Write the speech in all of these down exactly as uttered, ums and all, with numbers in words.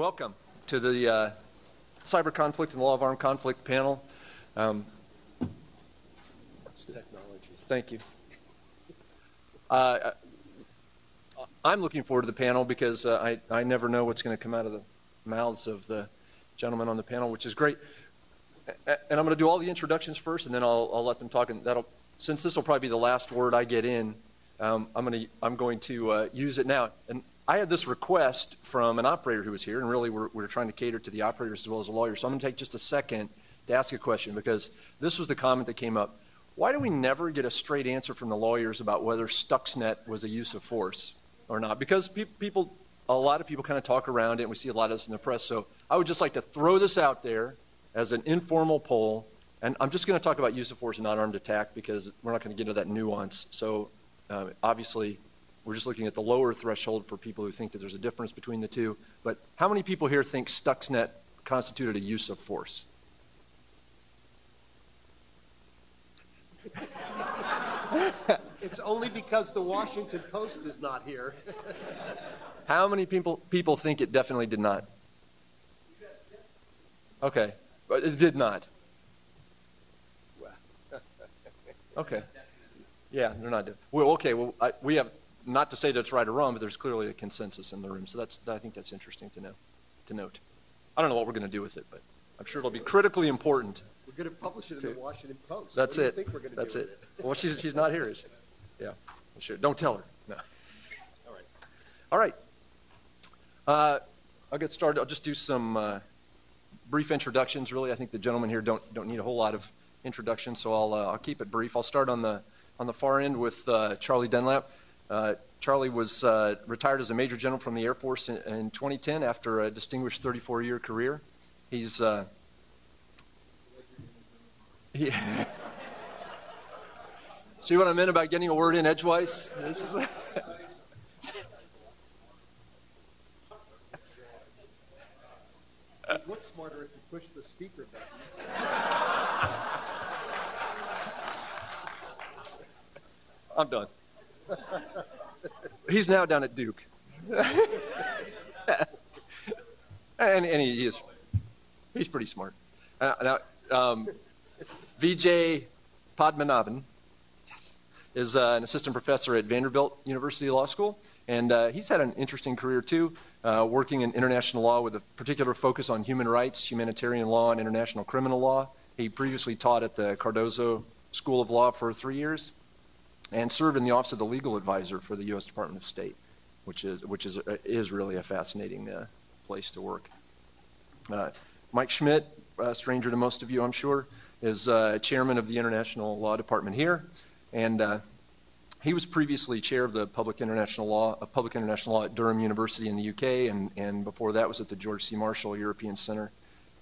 Welcome to the uh, Cyber Conflict and Law of Armed Conflict panel. Um, Technology. Thank you. Uh, I'm looking forward to the panel because uh, I, I never know what's going to come out of the mouths of the gentlemen on the panel, which is great. And I'm going to do all the introductions first, and then I'll, I'll let them talk. And that'll, since this will probably be the last word I get in, um, I'm going to I'm going to uh, use it now. And I had this request from an operator who was here, and really we're, we're trying to cater to the operators as well as the lawyers. So I'm going to take just a second to ask a question, because this was the comment that came up. Why do we never get a straight answer from the lawyers about whether Stuxnet was a use of force or not? Because pe people, a lot of people kind of talk around it, and we see a lot of this in the press. So I would just like to throw this out there as an informal poll, and I'm just going to talk about use of force and non-armed attack because we're not going to get into that nuance. So um, obviously, we're just looking at the lower threshold for people who think that there's a difference between the two. But how many people here think Stuxnet constituted a use of force? It's only because the Washington Post is not here. How many people people think it definitely did not? Okay, but it did not. Okay, yeah, they're not. Well, okay. Well, I, we have not to say that it's right or wrong, but there's clearly a consensus in the room. So that's I think that's interesting to know, to note. I don't know what we're going to do with it, but I'm sure it'll be critically important. We're going to publish it in the Washington Post. That's it. Think we're going to That's do it. it. Well, she's she's not here, is she? Yeah. Sure. Don't tell her. No. All right. All right. Uh, I'll get started. I'll just do some uh, brief introductions. Really, I think the gentlemen here don't don't need a whole lot of introduction, so I'll uh, I'll keep it brief. I'll start on the on the far end with uh, Charlie Dunlap. Uh, Charlie was uh, retired as a Major General from the Air Force in, in twenty ten after a distinguished thirty-four year career. He's uh, Yeah. See what I meant about getting a word in edgewise? This is You'd look smarter if you push the speaker button. I'm done. He's now down at Duke. and and he is he's pretty smart. Uh, now um Vijay Padmanabhan yes, is uh, an assistant professor at Vanderbilt University Law School, and uh, he's had an interesting career too, uh, working in international law with a particular focus on human rights, humanitarian law, and international criminal law. He previously taught at the Cardozo School of Law for three years and served in the Office of the Legal Advisor for the U S Department of State, which is, which is, is really a fascinating uh, place to work. Uh, Mike Schmitt, a stranger to most of you, I'm sure, is uh, chairman of the International Law Department here, and uh, he was previously chair of the Public International Law of Public International Law at Durham University in the U K, and and before that was at the George C. Marshall European Center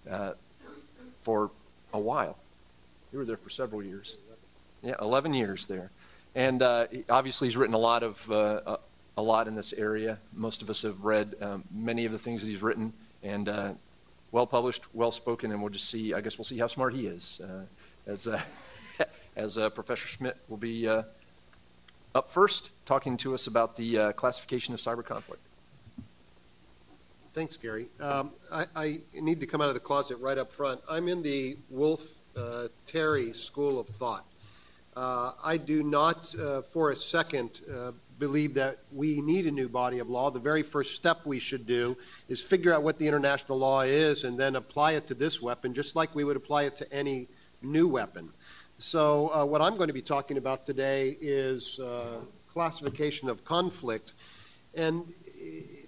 uh, for a while. You were there for several years, yeah, eleven years there, and uh, obviously he's written a lot of uh, a lot in this area. Most of us have read um, many of the things that he's written, and. Uh, Well published, well spoken, and we'll just see. I guess we'll see how smart he is. Uh, as uh, as uh, Professor Schmitt will be uh, up first, talking to us about the uh, classification of cyber conflict. Thanks, Gary. Um, I, I need to come out of the closet right up front. I'm in the Wolf-Terry uh, school of thought. Uh, I do not, uh, for a second, uh, believe that we need a new body of law. The very first step we should do is figure out what the international law is and then apply it to this weapon, just like we would apply it to any new weapon. So uh, what I'm going to be talking about today is uh, classification of conflict. And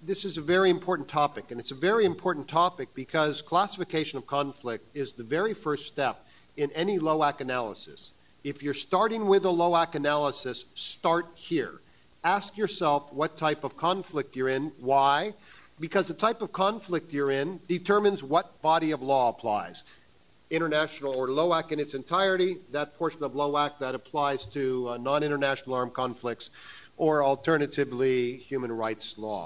this is a very important topic. And it's a very important topic because classification of conflict is the very first step in any LOAC analysis. If you're starting with a LOAC analysis, start here. Ask yourself what type of conflict you're in. Why? Because the type of conflict you're in determines what body of law applies. International or LOAC in its entirety, that portion of LOAC that applies to uh, non-international armed conflicts, or alternatively, human rights law.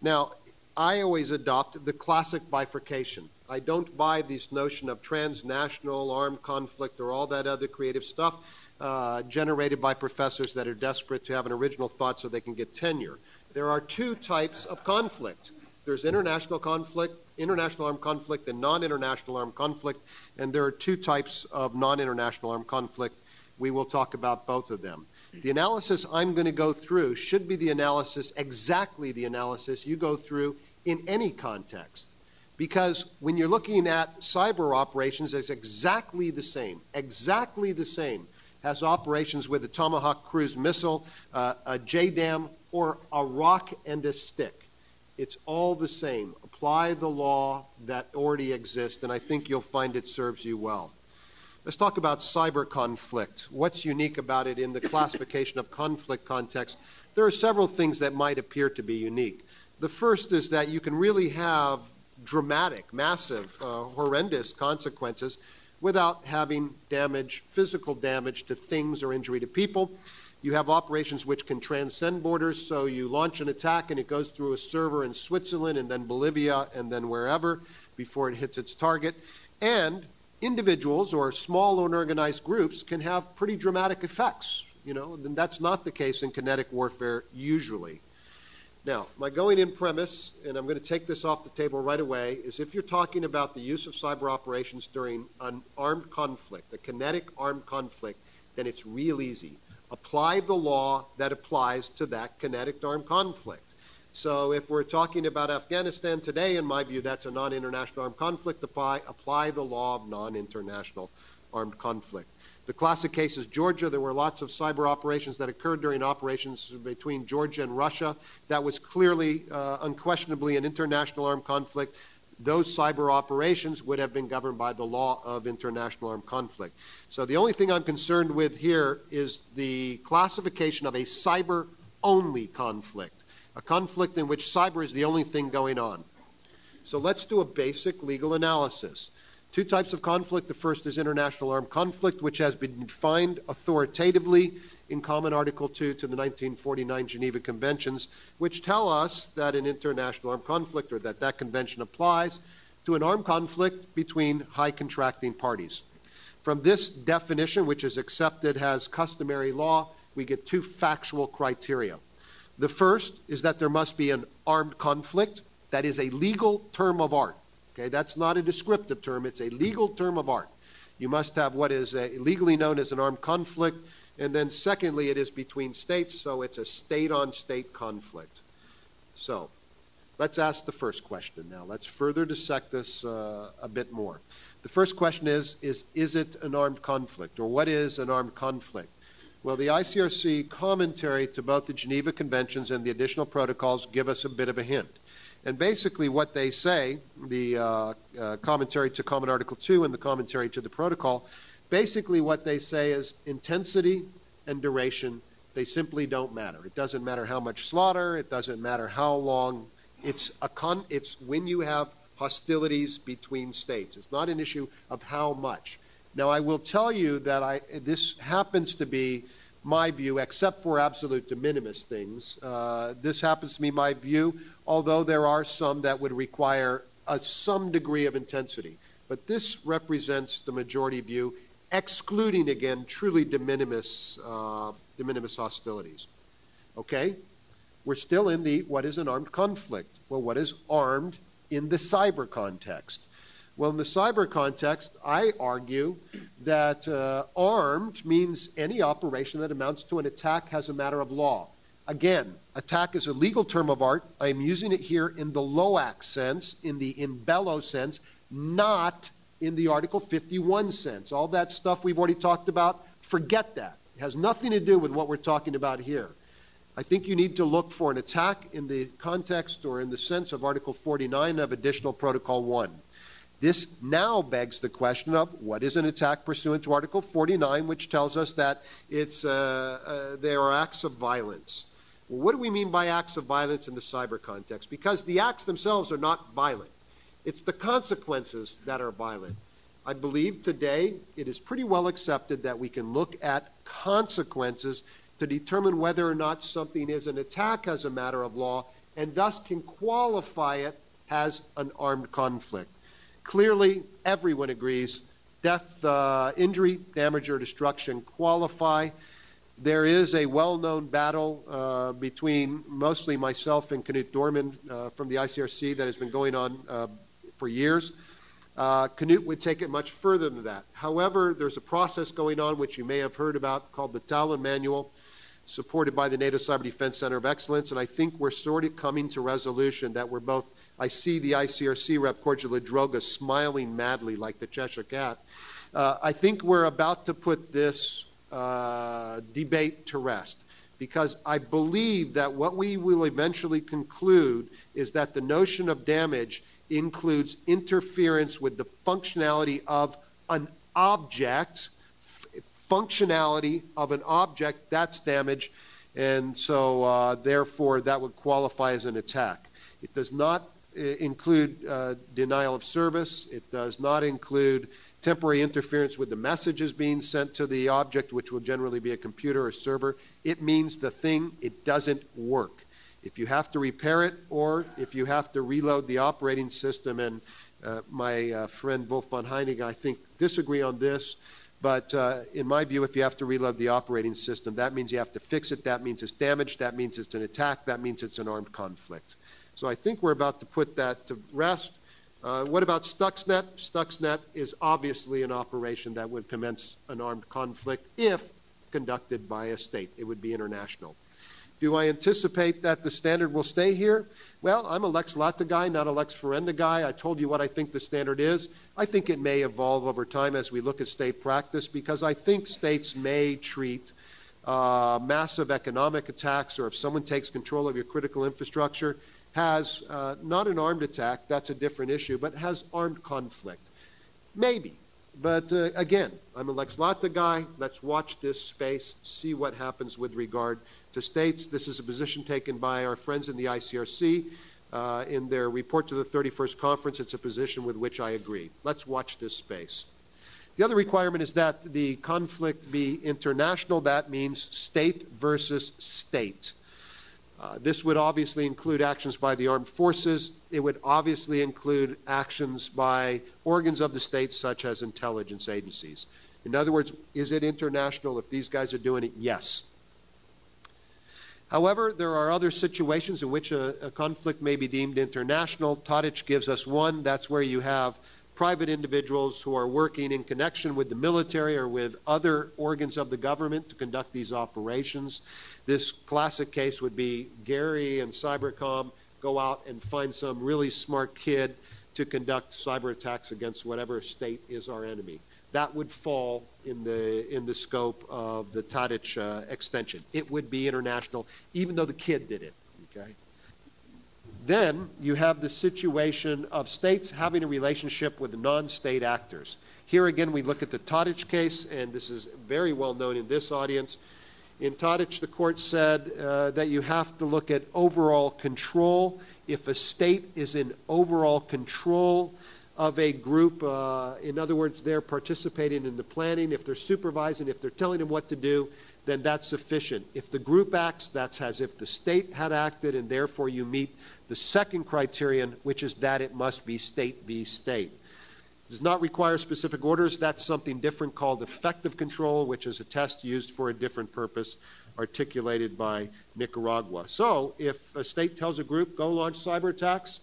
Now, I always adopt the classic bifurcation. I don't buy this notion of transnational armed conflict or all that other creative stuff. Uh, generated by professors that are desperate to have an original thought so they can get tenure. There are two types of conflict. There's international conflict, international armed conflict, and non-international armed conflict, and there are two types of non-international armed conflict. We will talk about both of them. The analysis I'm going to go through should be the analysis, exactly the analysis you go through in any context. Because when you're looking at cyber operations, it's exactly the same, exactly the same as operations with a Tomahawk cruise missile, uh, a J DAM, or a rock and a stick. It's all the same. Apply the law that already exists, and I think you'll find it serves you well. Let's talk about cyber conflict. What's unique about it in the classification of conflict context? There are several things that might appear to be unique. The first is that you can really have dramatic, massive, uh, horrendous consequences without having damage, physical damage to things or injury to people. You have operations which can transcend borders, so you launch an attack and it goes through a server in Switzerland and then Bolivia and then wherever before it hits its target. And individuals or small unorganized groups can have pretty dramatic effects, you know, and that's not the case in kinetic warfare usually. Now, my going in premise, and I'm going to take this off the table right away, is if you're talking about the use of cyber operations during an armed conflict, a kinetic armed conflict, then it's real easy. Apply the law that applies to that kinetic armed conflict. So if we're talking about Afghanistan today, in my view, that's a non-international armed conflict. Apply, apply the law of non-international armed conflict. The classic case is Georgia. There were lots of cyber operations that occurred during operations between Georgia and Russia. That was clearly, uh, unquestionably, an international armed conflict. Those cyber operations would have been governed by the law of international armed conflict. So the only thing I'm concerned with here is the classification of a cyber-only conflict, a conflict in which cyber is the only thing going on. So let's do a basic legal analysis. Two types of conflict. The first is international armed conflict, which has been defined authoritatively in Common Article two to the nineteen forty-nine Geneva Conventions, which tell us that an international armed conflict, or that that convention applies to an armed conflict between high contracting parties. From this definition, which is accepted as customary law, we get two factual criteria. The first is that there must be an armed conflict. That is a legal term of art. Okay, that's not a descriptive term. It's a legal term of art. You must have what is a, legally known as an armed conflict. And then secondly, it is between states, so it's a state-on-state conflict. So let's ask the first question now. Let's further dissect this uh, a bit more. The first question is, is, is it an armed conflict, or what is an armed conflict? Well, the I C R C commentary to both the Geneva Conventions and the additional protocols give us a bit of a hint. And basically what they say, the uh, uh, commentary to Common Article two and the commentary to the protocol, basically what they say is intensity and duration, they simply don't matter. It doesn't matter how much slaughter, it doesn't matter how long. It's, a con it's when you have hostilities between states. It's not an issue of how much. Now, I will tell you that I, this happens to be my view, except for absolute de minimis things. Uh, this happens to be my view, although there are some that would require a, some degree of intensity. But this represents the majority view, excluding, again, truly de minimis, uh, de minimis hostilities. Okay? We're still in the what is an armed conflict? Well, what is armed in the cyber context? Well, in the cyber context, I argue that uh, armed means any operation that amounts to an attack as a matter of law. Again, attack is a legal term of art. I am using it here in the LOAC sense, in the in bello sense, not in the Article fifty-one sense. All that stuff we've already talked about, forget that. It has nothing to do with what we're talking about here. I think you need to look for an attack in the context or in the sense of Article forty-nine of Additional Protocol one. This now begs the question of what is an attack pursuant to Article forty-nine, which tells us that it's, uh, uh, there are acts of violence. Well, what do we mean by acts of violence in the cyber context? Because the acts themselves are not violent. It's the consequences that are violent. I believe today it is pretty well accepted that we can look at consequences to determine whether or not something is an attack as a matter of law, and thus can qualify it as an armed conflict. Clearly, everyone agrees death, uh, injury, damage, or destruction qualify. There is a well-known battle uh, between mostly myself and Knut Dorman uh, from the I C R C that has been going on uh, for years. Uh, Knut would take it much further than that. However, there's a process going on which you may have heard about called the Tallinn Manual, supported by the NATO Cyber Defense Center of Excellence, and I think we're sort of coming to resolution that we're both, I see the I C R C rep, Corja Ladroga, smiling madly like the Cheshire Cat. Uh, I think we're about to put this Uh, debate to rest, because I believe that what we will eventually conclude is that the notion of damage includes interference with the functionality of an object, f functionality of an object, that's damage, and so uh, therefore that would qualify as an attack. It does not uh, include uh, denial of service. It does not include temporary interference with the messages being sent to the object, which will generally be a computer or server. It means the thing, it doesn't work. If you have to repair it, or if you have to reload the operating system, and uh, my uh, friend Wolf von Heining, I think, disagree on this, but uh, in my view, if you have to reload the operating system, that means you have to fix it, that means it's damaged, that means it's an attack, that means it's an armed conflict. So I think we're about to put that to rest. Uh, what about Stuxnet? Stuxnet is obviously an operation that would commence an armed conflict if conducted by a state. It would be international. Do I anticipate that the standard will stay here? Well, I'm a lex lata guy, not a lex ferenda guy. I told you what I think the standard is. I think it may evolve over time as we look at state practice, because I think states may treat uh, massive economic attacks, or if someone takes control of your critical infrastructure, has uh, not an armed attack, that's a different issue, but has armed conflict. Maybe. But uh, again, I'm a lex lata guy. Let's watch this space, see what happens with regard to states. This is a position taken by our friends in the I C R C. Uh, in their report to the thirty-first conference, it's a position with which I agree. Let's watch this space. The other requirement is that the conflict be international. That means state versus state. Uh, this would obviously include actions by the armed forces. It would obviously include actions by organs of the state, such as intelligence agencies. In other words, is it international if these guys are doing it? Yes. However, there are other situations in which a, a conflict may be deemed international. Tadić gives us one. That's where you have private individuals who are working in connection with the military or with other organs of the government to conduct these operations. This classic case would be Gary and Cybercom go out and find some really smart kid to conduct cyber attacks against whatever state is our enemy. That would fall in the, in the scope of the Tadić uh, extension. It would be international, even though the kid did it, okay? Then you have the situation of states having a relationship with non-state actors. Here again, we look at the Tadić case, and this is very well known in this audience. In Tadić, the court said uh, that you have to look at overall control. If a state is in overall control of a group, uh, in other words, they're participating in the planning, if they're supervising, if they're telling them what to do, then that's sufficient. If the group acts, that's as if the state had acted, and therefore you meet the second criterion, which is that it must be state v. state. It does not require specific orders. That's something different called effective control, which is a test used for a different purpose articulated by Nicaragua. So if a state tells a group, go launch cyber attacks,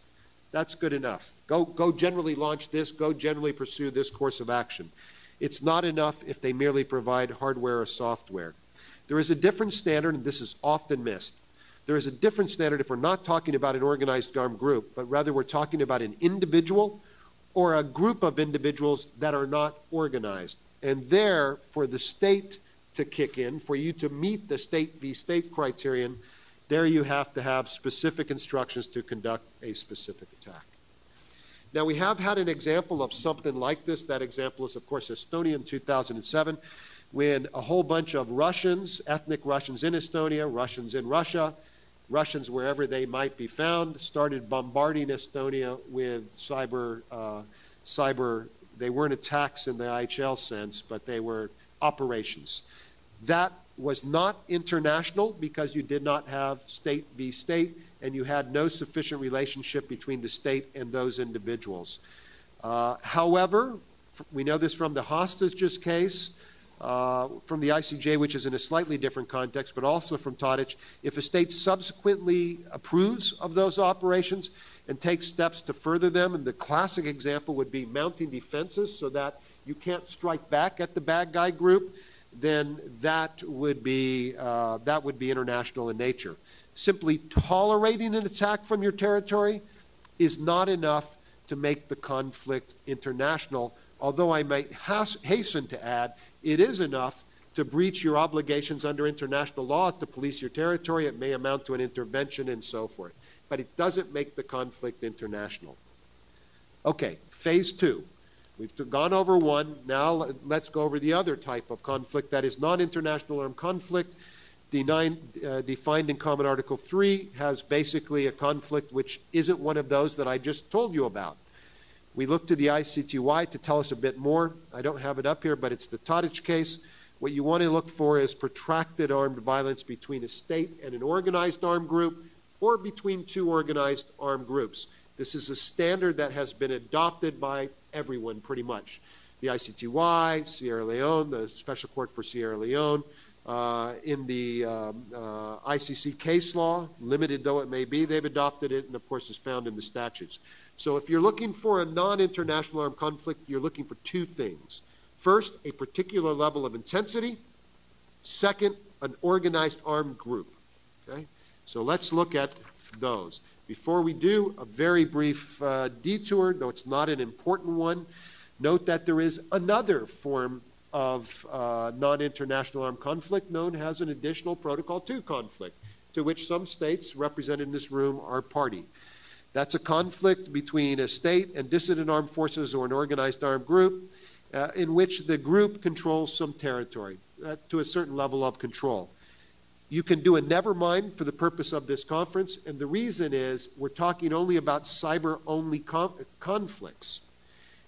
that's good enough. Go, go generally launch this, go generally pursue this course of action. It's not enough if they merely provide hardware or software. There is a different standard, and this is often missed. There is a different standard if we're not talking about an organized armed group, but rather we're talking about an individual or a group of individuals that are not organized. And there, for the state to kick in, for you to meet the state v. state criterion, there you have to have specific instructions to conduct a specific attack. Now, we have had an example of something like this. That example is, of course, Estonia in two thousand seven. When a whole bunch of Russians, ethnic Russians in Estonia, Russians in Russia, Russians wherever they might be found, started bombarding Estonia with cyber, uh, cyber, they weren't attacks in the I H L sense, but they were operations. That was not international because you did not have state v. state, and you had no sufficient relationship between the state and those individuals. Uh, however, we know this from the hostages case, uh, from the I C J, which is in a slightly different context, but also from Tadić, if a state subsequently approves of those operations and takes steps to further them. And the classic example would be mounting defenses so that you can't strike back at the bad guy group, then that would be, uh, that would be international in nature. Simply tolerating an attack from your territory is not enough to make the conflict international, although I might has, hasten to add, it is enough to breach your obligations under international law to police your territory. It may amount to an intervention and so forth, but it doesn't make the conflict international. Okay, phase two. We've gone over one, now let's go over the other type of conflict, that is non-international armed conflict. Denine, uh, defined in Common Article three, has basically a conflict which isn't one of those that I just told you about. We look to the I C T Y to tell us a bit more. I don't have it up here, but it's the Tadić case. What you want to look for is protracted armed violence between a state and an organized armed group, or between two organized armed groups. This is a standard that has been adopted by everyone pretty much. The I C T Y, Sierra Leone, the Special Court for Sierra Leone, uh, in the um, uh, I C C case law, limited though it may be, they've adopted it, and of course is found in the statutes. So if you're looking for a non-international armed conflict, you're looking for two things. First, a particular level of intensity. Second, an organized armed group. Okay? So let's look at those. Before we do, a very brief uh, detour, though it's not an important one. Note that there is another form of uh, non-international armed conflict known as an additional Protocol two conflict, to which some states represented in this room are party. That's a conflict between a state and dissident armed forces or an organized armed group uh, in which the group controls some territory uh, to a certain level of control. You can do a never mind for the purpose of this conference, and the reason is we're talking only about cyber-only conflicts.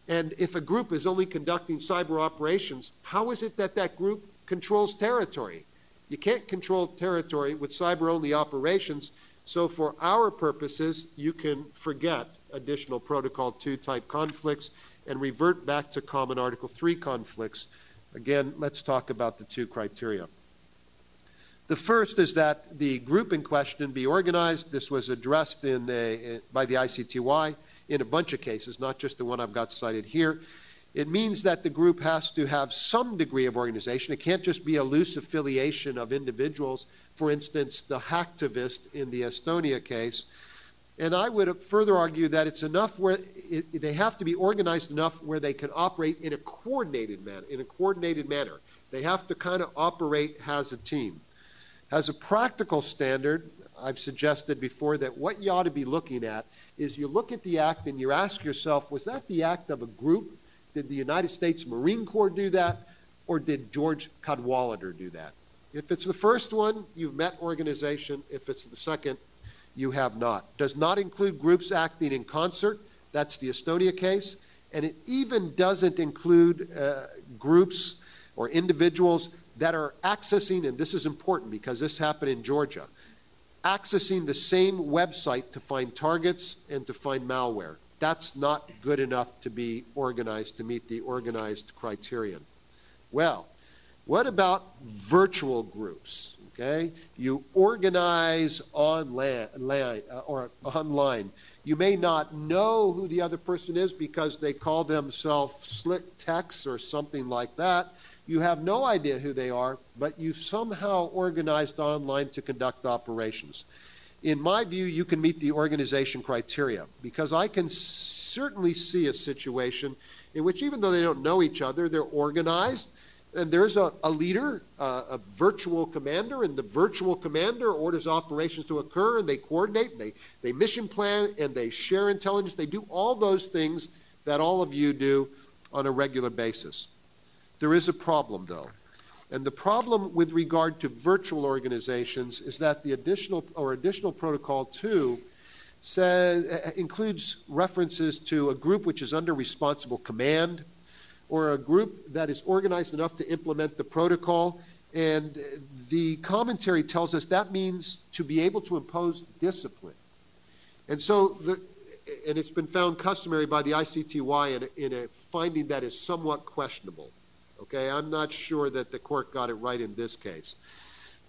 And if a group is only conducting cyber operations, how is it that that group controls territory? You can't control territory with cyber-only operations, so for our purposes, you can forget additional Protocol two type conflicts and revert back to Common Article three conflicts. Again, let's talk about the two criteria. The first is that the group in question be organized. This was addressed in a, by the I C T Y in a bunch of cases, not just the one I've got cited here. It means that the group has to have some degree of organization. It can't just be a loose affiliation of individuals. For instance, the hacktivist in the Estonia case. And I would further argue that it's enough where it, they have to be organized enough where they can operate in a coordinated manner. In a coordinated manner, they have to kind of operate as a team. As a practical standard, I've suggested before that what you ought to be looking at is you look at the act and you ask yourself, was that the act of a group? Did the United States Marine Corps do that? Or did George Cadwalader do that? If it's the first one, you've met organization. If it's the second, you have not. Does not include groups acting in concert. That's the Estonia case. And it even doesn't include uh, groups or individuals that are accessing, and this is important because this happened in Georgia, accessing the same website to find targets and to find malware. That's not good enough to be organized, to meet the organized criterion. Well, what about virtual groups? Okay, you organize online, or online. You may not know who the other person is because they call themselves Slick Techs or something like that. You have no idea who they are, but you've somehow organized online to conduct operations. In my view, you can meet the organization criteria, because I can certainly see a situation in which, even though they don't know each other, they're organized, and there's a, a leader, uh, a virtual commander, and the virtual commander orders operations to occur, and they coordinate, and they, they mission plan, and they share intelligence. They do all those things that all of you do on a regular basis. There is a problem, though, and the problem with regard to virtual organizations is that the additional or additional Protocol two says, includes references to a group which is under responsible command or a group that is organized enough to implement the protocol, and the commentary tells us that means to be able to impose discipline. And so the and it's been found customary by the I C T Y in a, in a finding that is somewhat questionable. Okay, I'm not sure that the court got it right in this case.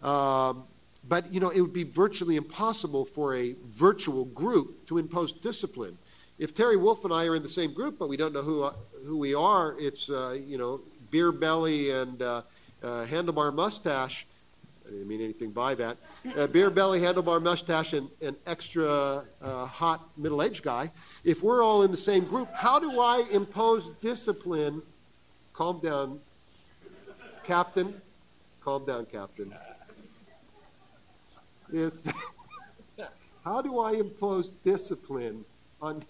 Um, but, you know, it would be virtually impossible for a virtual group to impose discipline. If Terry Wolf and I are in the same group, but we don't know who who we are, it's, uh, you know, beer belly and uh, uh, handlebar mustache. I didn't mean anything by that. Uh, beer belly, handlebar mustache, and an extra uh, hot middle-aged guy. If we're all in the same group, how do I impose discipline? Calm down, Captain. Calm down, Captain. Yes. How do I impose discipline on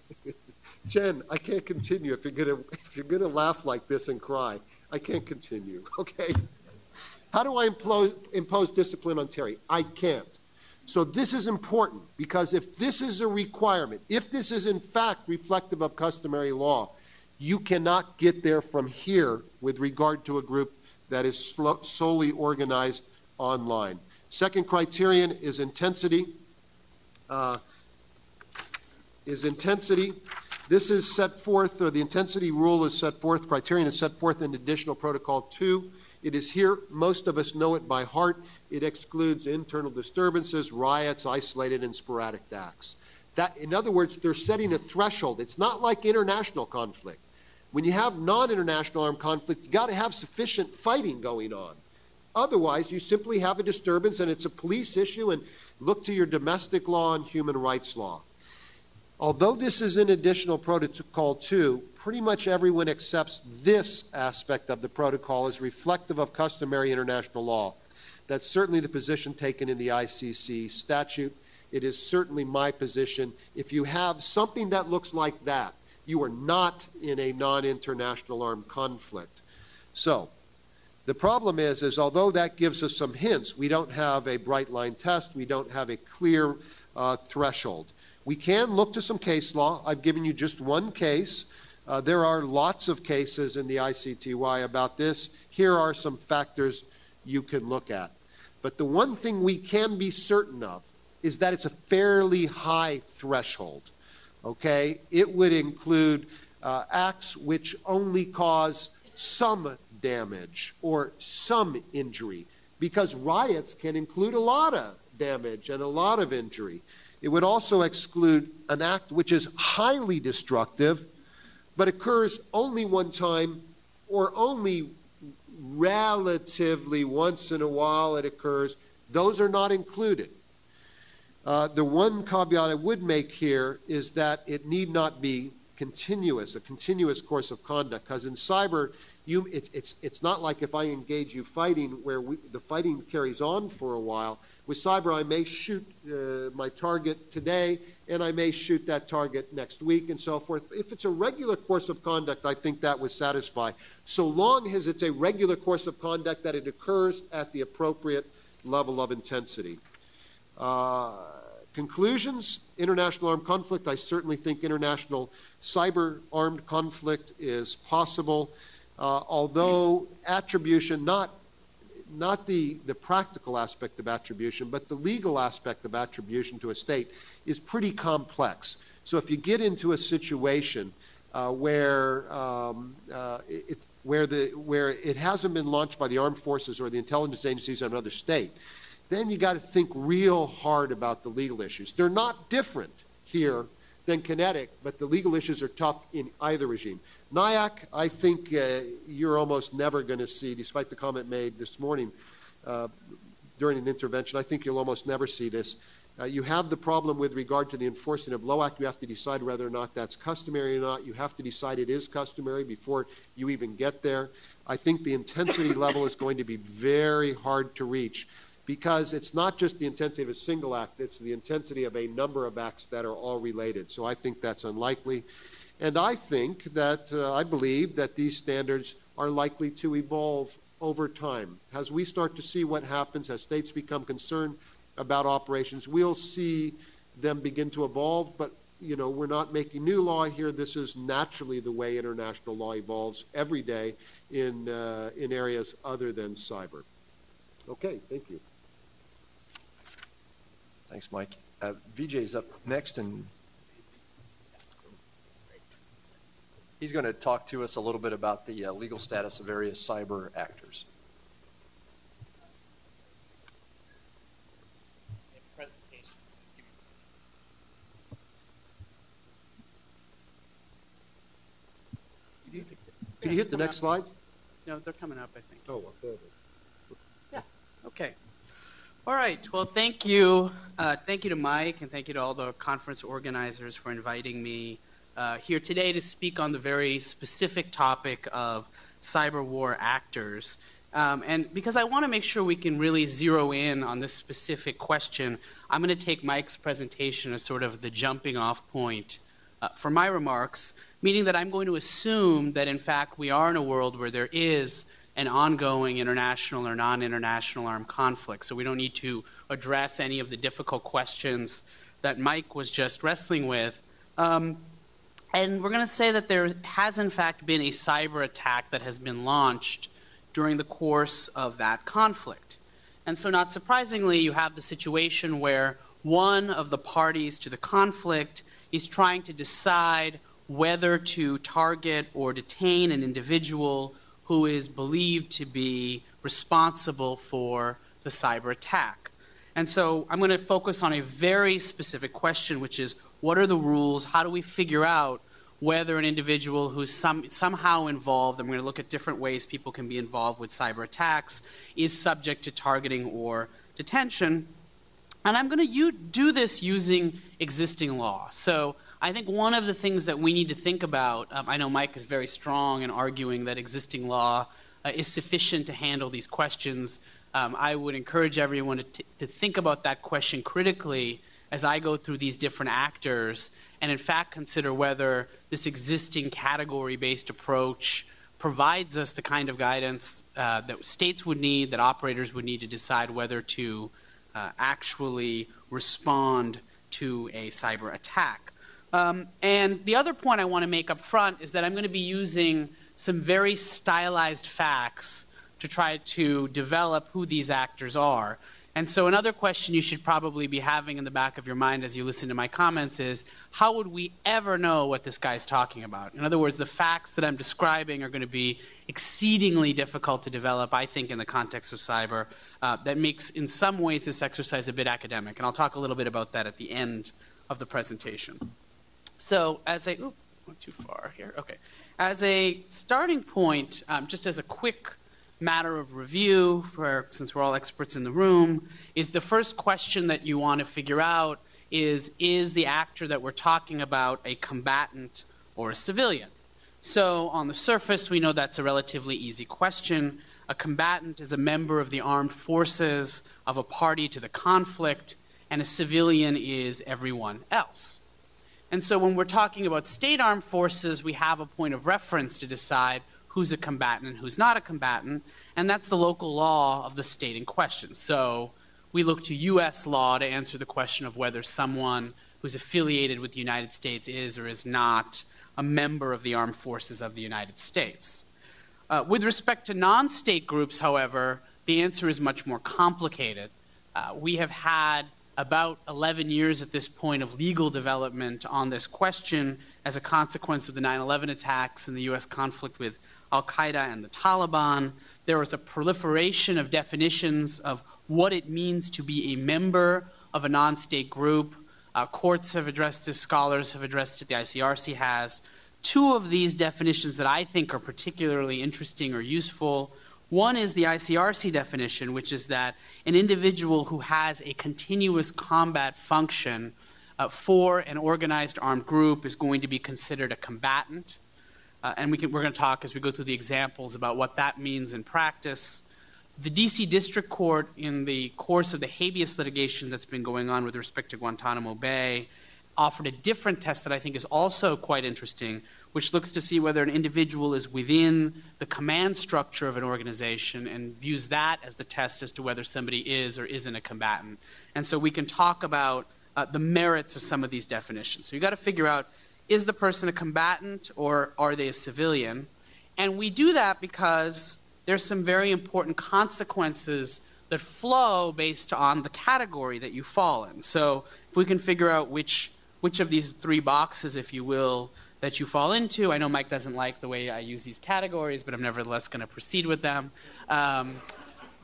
Jen? I can't continue if you're gonna if you're gonna laugh like this and cry. I can't continue. Okay. How do I impose, impose discipline on Terry? I can't. So this is important, because if this is a requirement, if this is in fact reflective of customary law, you cannot get there from here with regard to a group that is slo- solely organized online. Second criterion is intensity. Uh, is intensity. This is set forth, or the intensity rule is set forth, criterion is set forth in additional protocol two. It is here. Most of us know it by heart. It excludes internal disturbances, riots, isolated and sporadic acts. That, in other words, they're setting a threshold. It's not like international conflict. When you have non-international armed conflict, you've got to have sufficient fighting going on. Otherwise, you simply have a disturbance, and it's a police issue, and look to your domestic law and human rights law. Although this is in additional protocol two, pretty much everyone accepts this aspect of the protocol as reflective of customary international law. That's certainly the position taken in the I C C statute. It is certainly my position. If you have something that looks like that, you are not in a non-international armed conflict. So the problem is, is although that gives us some hints, we don't have a bright line test. We don't have a clear uh, threshold. We can look to some case law. I've given you just one case. Uh, there are lots of cases in the I C T Y about this. Here are some factors you can look at. But the one thing we can be certain of is that it's a fairly high threshold, okay? It would include uh, acts which only cause some damage or some injury, because riots can include a lot of damage and a lot of injury. It would also exclude an act which is highly destructive, but occurs only one time, or only relatively once in a while it occurs. Those are not included. Uh, the one caveat I would make here is that it need not be continuous, a continuous course of conduct, because in cyber, you, it's, it's, it's not like if I engage you fighting where we, the fighting carries on for a while. With cyber, I may shoot uh, my target today, and I may shoot that target next week, and so forth. If it's a regular course of conduct, I think that would satisfy, so long as it's a regular course of conduct that it occurs at the appropriate level of intensity. Uh, Conclusions, international armed conflict. I certainly think international cyber armed conflict is possible, uh, although attribution, not, not the, the practical aspect of attribution, but the legal aspect of attribution to a state is pretty complex. So if you get into a situation uh, where, um, uh, it, where, the, where it hasn't been launched by the armed forces or the intelligence agencies of another state, then you got to think real hard about the legal issues. They're not different here than kinetic, but the legal issues are tough in either regime. N I A C, I think uh, you're almost never going to see, despite the comment made this morning uh, during an intervention, I think you'll almost never see this. Uh, you have the problem with regard to the enforcement of L O A C. You have to decide whether or not that's customary or not. You have to decide it is customary before you even get there. I think the intensity level is going to be very hard to reach, because it's not just the intensity of a single act, it's the intensity of a number of acts that are all related. So I think that's unlikely. And I think that, uh, I believe that these standards are likely to evolve over time. As we start to see what happens, as states become concerned about operations, we'll see them begin to evolve, but you know, we're not making new law here. This is naturally the way international law evolves every day in, uh, in areas other than cyber. Okay, thank you. Thanks, Mike. Uh, Vijay's up next, and He's going to talk to us a little bit about the uh, legal status of various cyber actors. Can you hit the next slide? No, they're coming up, I think. Oh, okay. Yeah, okay. All right, well, thank you. Uh, thank you to Mike, and thank you to all the conference organizers for inviting me uh, here today to speak on the very specific topic of cyber war actors. Um, and because I want to make sure we can really zero in on this specific question, I'm going to take Mike's presentation as sort of the jumping off point uh, for my remarks, meaning that I'm going to assume that, in fact, we are in a world where there is an ongoing international or non-international armed conflict. So we don't need to address any of the difficult questions that Mike was just wrestling with. Um, and we're going to say that there has, in fact, been a cyber attack that has been launched during the course of that conflict. And so not surprisingly, you have the situation where one of the parties to the conflict is trying to decide whether to target or detain an individual who is believed to be responsible for the cyber attack. And so I'm going to focus on a very specific question, which is, what are the rules? How do we figure out whether an individual who's some, somehow involved, and we're going to look at different ways people can be involved with cyber attacks, is subject to targeting or detention? And I'm going to do this using existing law. So I think one of the things that we need to think about, um, I know Mike is very strong in arguing that existing law uh, is sufficient to handle these questions. Um, I would encourage everyone to, t to think about that question critically as I go through these different actors, and in fact consider whether this existing category-based approach provides us the kind of guidance uh, that states would need, that operators would need to decide whether to uh, actually respond to a cyber attack. Um, and the other point I want to make up front is that I'm going to be using some very stylized facts to try to develop who these actors are. And so another question you should probably be having in the back of your mind as you listen to my comments is, how would we ever know what this guy's talking about? In other words, the facts that I'm describing are going to be exceedingly difficult to develop, I think, in the context of cyber. Uh, that makes, in some ways, this exercise a bit academic. And I'll talk a little bit about that at the end of the presentation. So as a, ooh, went too far here, okay. As a starting point, um, just as a quick matter of review, for, since we're all experts in the room, is the first question that you want to figure out is, is the actor that we're talking about a combatant or a civilian? So on the surface, we know that's a relatively easy question. A combatant is a member of the armed forces of a party to the conflict, and a civilian is everyone else. And so when we're talking about state armed forces, we have a point of reference to decide who's a combatant and who's not a combatant, and that's the local law of the state in question. So we look to U S law to answer the question of whether someone who's affiliated with the United States is or is not a member of the armed forces of the United States. Uh, with respect to non-state groups, however, the answer is much more complicated. Uh, we have had about eleven years at this point of legal development on this question as a consequence of the nine eleven attacks and the U S conflict with Al-Qaeda and the Taliban. There was a proliferation of definitions of what it means to be a member of a non-state group. Uh, courts have addressed this, scholars have addressed it, the I C R C has. Two of these definitions that I think are particularly interesting or useful. One is the I C R C definition, which is that an individual who has a continuous combat function uh, for an organized armed group is going to be considered a combatant. Uh, and we can, we're going to talk as we go through the examples about what that means in practice. The D C District Court, in the course of the habeas litigation that's been going on with respect to Guantanamo Bay, offered a different test that I think is also quite interesting, which looks to see whether an individual is within the command structure of an organization and views that as the test as to whether somebody is or isn't a combatant. And so we can talk about uh, the merits of some of these definitions. So you've got to figure out, is the person a combatant or are they a civilian? And we do that because there's some very important consequences that flow based on the category that you fall in. So if we can figure out which, which of these three boxes, if you will, that you fall into. I know Mike doesn't like the way I use these categories, but I'm nevertheless going to proceed with them. Um,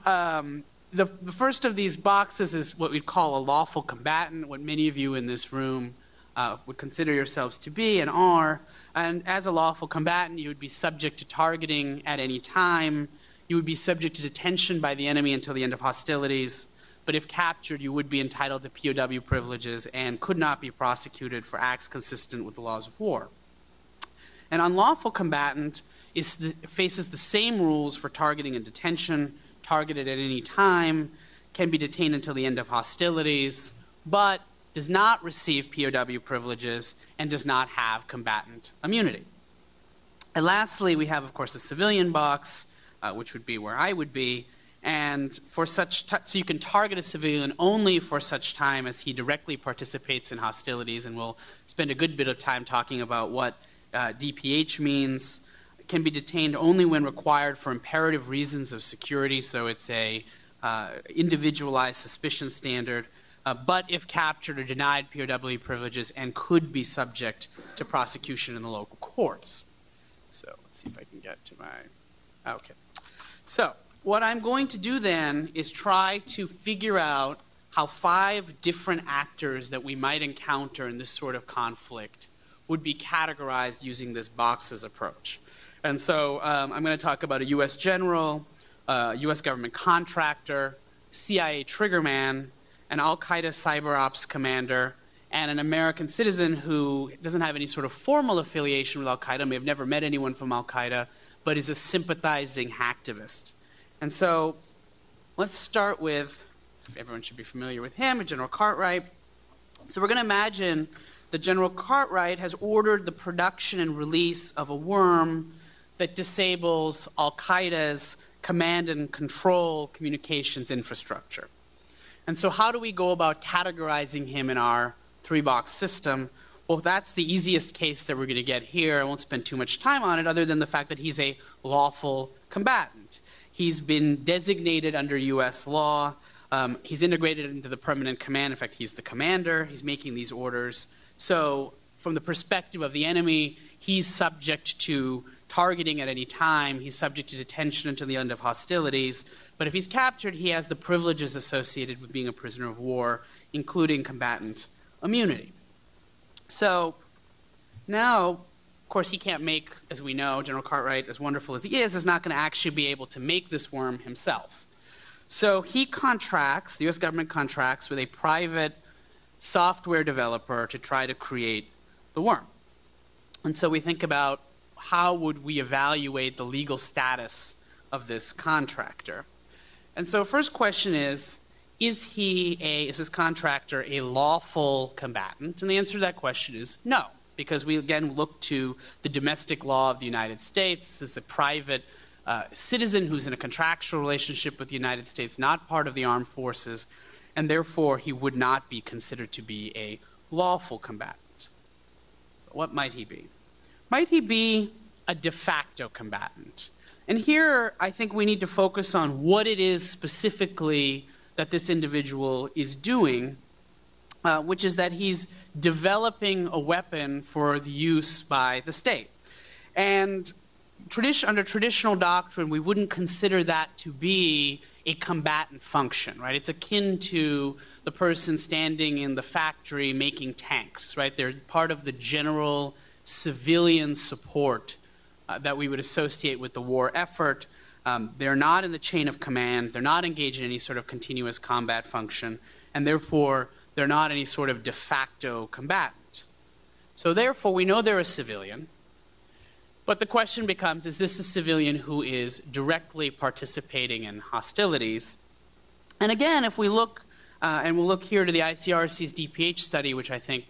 um, the, the first of these boxes is what we'd call a lawful combatant, what many of you in this room uh, would consider yourselves to be and are. And as a lawful combatant, you would be subject to targeting at any time. You would be subject to detention by the enemy until the end of hostilities. But if captured, you would be entitled to P O W privileges and could not be prosecuted for acts consistent with the laws of war. An unlawful combatant is the, faces the same rules for targeting and detention, targeted at any time, can be detained until the end of hostilities, but does not receive P O W privileges and does not have combatant immunity. And lastly, we have, of course, a civilian box, uh, which would be where I would be. And for such t so you can target a civilian only for such time as he directly participates in hostilities, and we'll spend a good bit of time talking about what uh, D P H means. It can be detained only when required for imperative reasons of security, so it's a uh, individualized suspicion standard, uh, but if captured or denied P O W privileges and could be subject to prosecution in the local courts. So let's see if I can get to my, okay. So. What I'm going to do then is try to figure out how five different actors that we might encounter in this sort of conflict would be categorized using this boxes approach. And so um, I'm going to talk about a U S general, uh, U S government contractor, C I A triggerman, an Al-Qaeda cyber ops commander, and an American citizen who doesn't have any sort of formal affiliation with Al-Qaeda, may have never met anyone from Al-Qaeda, but is a sympathizing hacktivist. And so let's start with, everyone should be familiar with him, General Cartwright. So we're going to imagine that General Cartwright has ordered the production and release of a worm that disables Al-Qaeda's command and control communications infrastructure. And so how do we go about categorizing him in our three-box system? Well, that's the easiest case that we're going to get here. I won't spend too much time on it other than the fact that he's a lawful combatant. He's been designated under U S law. Um, he's integrated into the permanent command. In fact, he's the commander. He's making these orders. So from the perspective of the enemy, he's subject to targeting at any time. He's subject to detention until the end of hostilities. But if he's captured, he has the privileges associated with being a prisoner of war, including combatant immunity. So now, of course, he can't make, as we know, General Cartwright, as wonderful as he is, is not going to actually be able to make this worm himself. So he contracts, the U S government contracts with a private software developer to try to create the worm. And so we think about how would we evaluate the legal status of this contractor. And so first question is, is he a, is this contractor a lawful combatant? And the answer to that question is no. Because we, again, look to the domestic law of the United States. This is a private uh, citizen who's in a contractual relationship with the United States, not part of the armed forces, and therefore he would not be considered to be a lawful combatant. So what might he be? Might he be a de facto combatant? And here I think we need to focus on what it is specifically that this individual is doing, Uh, which is that he's developing a weapon for the use by the state. And tradition, under traditional doctrine, we wouldn't consider that to be a combatant function, right? It's akin to the person standing in the factory making tanks, right? They're part of the general civilian support uh, that we would associate with the war effort. Um, they're not in the chain of command. They're not engaged in any sort of continuous combat function, and therefore they're not any sort of de facto combatant. So therefore, we know they're a civilian. But the question becomes, is this a civilian who is directly participating in hostilities? And again, if we look, uh, and we'll look here to the I C R C's D P H study, which I think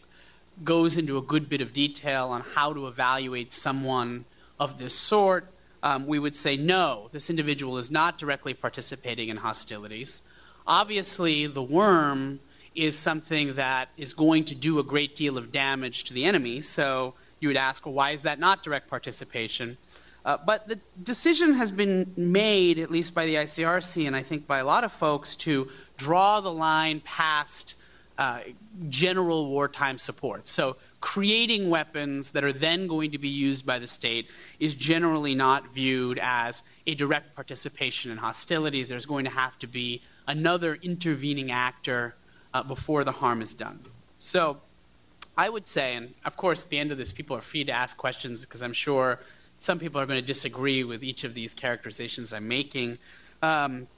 goes into a good bit of detail on how to evaluate someone of this sort, um, we would say, no, this individual is not directly participating in hostilities. Obviously, the worm is something that is going to do a great deal of damage to the enemy. So you would ask, well, why is that not direct participation? Uh, but the decision has been made, at least by the I C R C and I think by a lot of folks, to draw the line past uh, general wartime support. So creating weapons that are then going to be used by the state is generally not viewed as a direct participation in hostilities. There's going to have to be another intervening actor uh, before the harm is done. So I would say, and of course at the end of this people are free to ask questions because I'm sure some people are going to disagree with each of these characterizations I'm making. Um,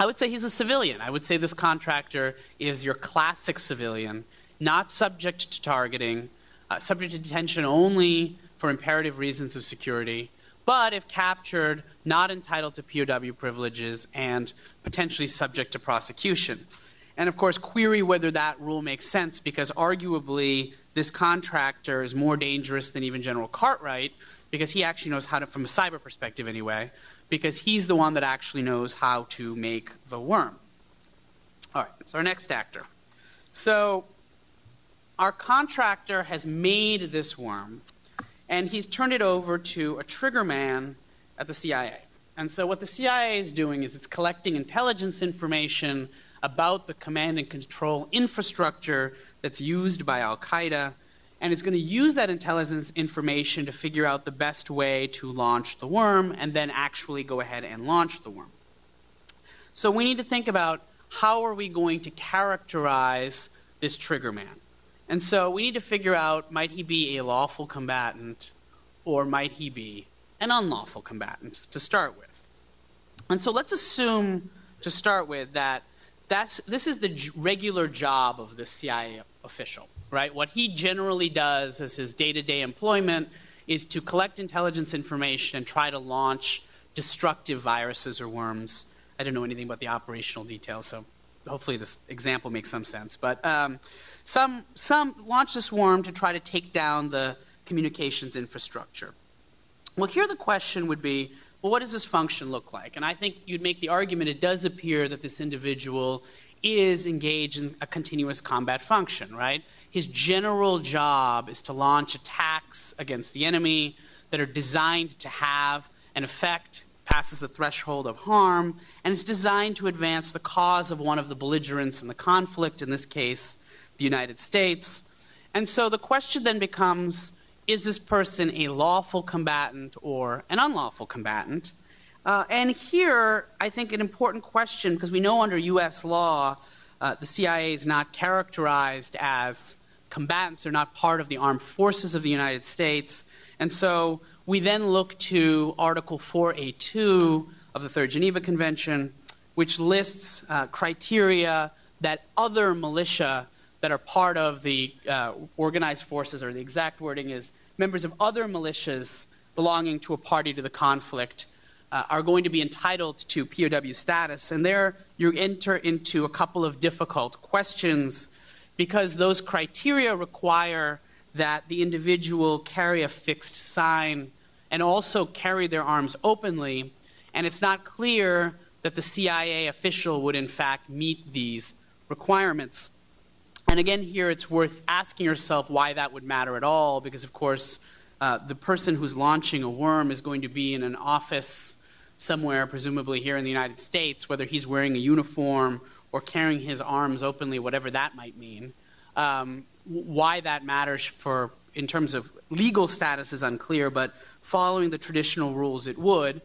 I would say he's a civilian. I would say this contractor is your classic civilian, not subject to targeting, uh, subject to detention only for imperative reasons of security, but if captured, not entitled to P O W privileges and potentially subject to prosecution. And of course, query whether that rule makes sense because arguably this contractor is more dangerous than even General Cartwright because he actually knows how to, from a cyber perspective anyway, because he's the one that actually knows how to make the worm. All right, so our next actor. So our contractor has made this worm and he's turned it over to a trigger man at the C I A. And so what the C I A is doing is it's collecting intelligence information about the command and control infrastructure that's used by Al-Qaeda, and it's going to use that intelligence information to figure out the best way to launch the worm and then actually go ahead and launch the worm. So we need to think about how are we going to characterize this trigger man. And so we need to figure out, might he be a lawful combatant or might he be an unlawful combatant to start with? And so let's assume to start with that That's, this is the j- regular job of the C I A official, right? What he generally does as his day-to-day employment is to collect intelligence information and try to launch destructive viruses or worms. I don't know anything about the operational details, so hopefully this example makes some sense. But um, some, some launch this worm to try to take down the communications infrastructure. Well, here the question would be, well, what does this function look like? And I think you'd make the argument it does appear that this individual is engaged in a continuous combat function, right? His general job is to launch attacks against the enemy that are designed to have an effect, passes the threshold of harm, and it's designed to advance the cause of one of the belligerents in the conflict, in this case, the United States. And so the question then becomes, is this person a lawful combatant or an unlawful combatant? Uh, and here, I think an important question, because we know under U S law, uh, the C I A is not characterized as combatants. They're not part of the armed forces of the United States. And so we then look to Article four A two of the Third Geneva Convention, which lists uh, criteria that other militia that are part of the uh, organized forces, or the exact wording is, members of other militias belonging to a party to the conflict uh, are going to be entitled to P O W status. And there you enter into a couple of difficult questions because those criteria require that the individual carry a fixed sign and also carry their arms openly. And it's not clear that the C I A official would in fact meet these requirements. And again, here it's worth asking yourself why that would matter at all, because of course uh, the person who's launching a worm is going to be in an office somewhere, presumably here in the United States, whether he's wearing a uniform or carrying his arms openly, whatever that might mean. Um, why that matters for, in terms of legal status is unclear, but following the traditional rules it would.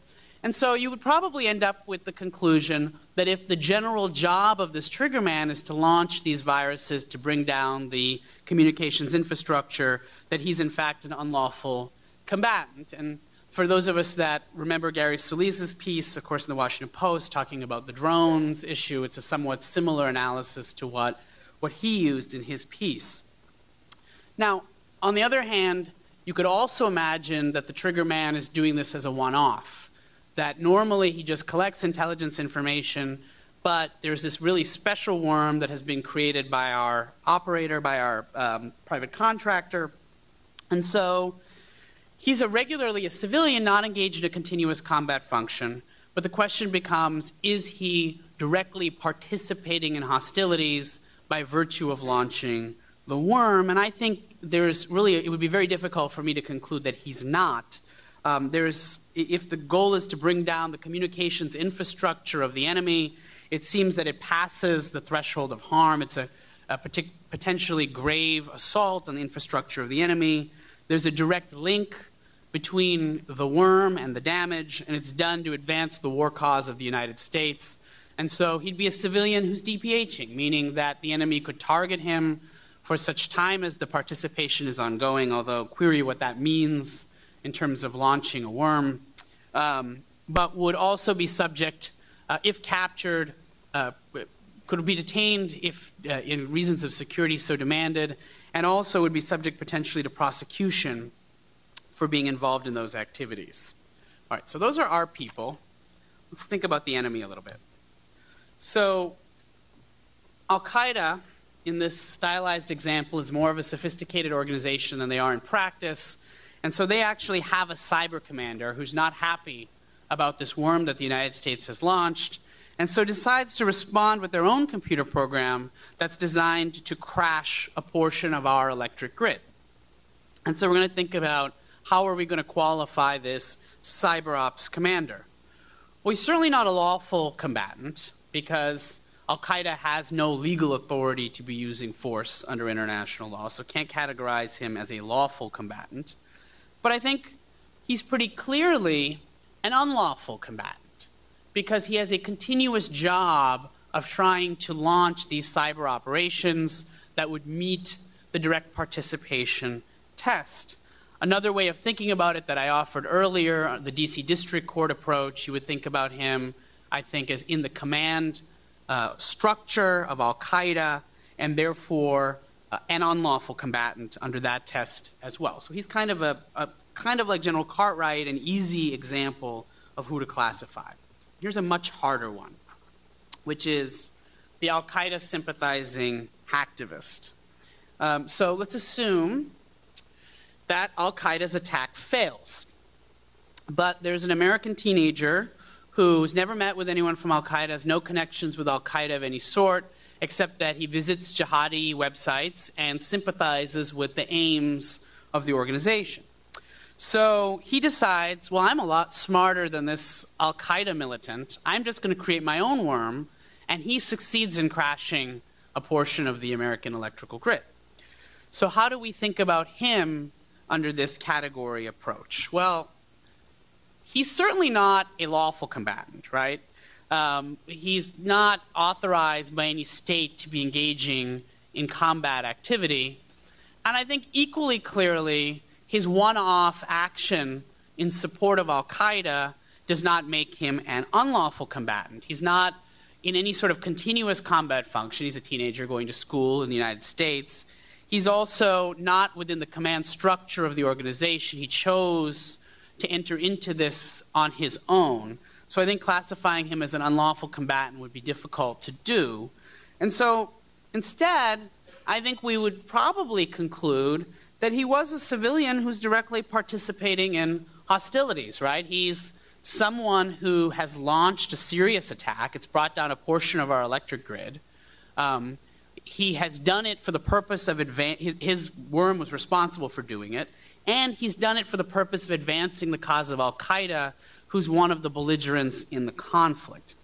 And so you would probably end up with the conclusion that if the general job of this trigger man is to launch these viruses to bring down the communications infrastructure, that he's in fact an unlawful combatant. And for those of us that remember Gary Solis' piece, of course, in the Washington Post, talking about the drones issue, it's a somewhat similar analysis to what, what he used in his piece. Now, on the other hand, you could also imagine that the trigger man is doing this as a one-off, that normally he just collects intelligence information, but there's this really special worm that has been created by our operator, by our um, private contractor. And so he's a regularly a civilian not engaged in a continuous combat function, but the question becomes, is he directly participating in hostilities by virtue of launching the worm? And I think there's really, it would be very difficult for me to conclude that he's not. Um, there's, if the goal is to bring down the communications infrastructure of the enemy, it seems that it passes the threshold of harm. It's a, a potentially grave assault on the infrastructure of the enemy. There's a direct link between the worm and the damage, and it's done to advance the war cause of the United States. And so he'd be a civilian who's D P H ing, meaning that the enemy could target him for such time as the participation is ongoing, although query what that means in terms of launching a worm, um, but would also be subject, uh, if captured, uh, could be detained if uh, in reasons of security so demanded, and also would be subject potentially to prosecution for being involved in those activities. All right, so those are our people. Let's think about the enemy a little bit. So Al-Qaeda, in this stylized example, is more of a sophisticated organization than they are in practice. And so they actually have a cyber commander who's not happy about this worm that the United States has launched, and so decides to respond with their own computer program that's designed to crash a portion of our electric grid. And so we're going to think about, how are we going to qualify this cyber ops commander? Well, he's certainly not a lawful combatant, because Al-Qaeda has no legal authority to be using force under international law, so can't categorize him as a lawful combatant. But I think he's pretty clearly an unlawful combatant, because he has a continuous job of trying to launch these cyber operations that would meet the direct participation test. Another way of thinking about it that I offered earlier, the D C District Court approach, you would think about him, I think, as in the command uh, structure of Al-Qaeda, and therefore uh, an unlawful combatant under that test as well. So he's kind of, a, a, kind of like General Cartwright, an easy example of who to classify. Here's a much harder one, which is the Al-Qaeda sympathizing hacktivist. Um, so let's assume that Al-Qaeda's attack fails. But there's an American teenager who's never met with anyone from Al-Qaeda, has no connections with Al-Qaeda of any sort, except that he visits jihadi websites and sympathizes with the aims of the organization. So he decides, well, I'm a lot smarter than this Al-Qaeda militant. I'm just going to create my own worm. And he succeeds in crashing a portion of the American electrical grid. So how do we think about him under this category approach? Well, he's certainly not a lawful combatant, right? Um, he's not authorized by any state to be engaging in combat activity. And I think equally clearly, his one-off action in support of Al-Qaeda does not make him an unlawful combatant. He's not in any sort of continuous combat function. He's a teenager going to school in the United States. He's also not within the command structure of the organization. He chose to enter into this on his own. So I think classifying him as an unlawful combatant would be difficult to do. And so instead, I think we would probably conclude that he was a civilian who's directly participating in hostilities, right? He's someone who has launched a serious attack. It's brought down a portion of our electric grid. Um, He has done it for the purpose of advan- his, his worm was responsible for doing it, and he's done it for the purpose of advancing the cause of Al-Qaeda, who's one of the belligerents in the conflict.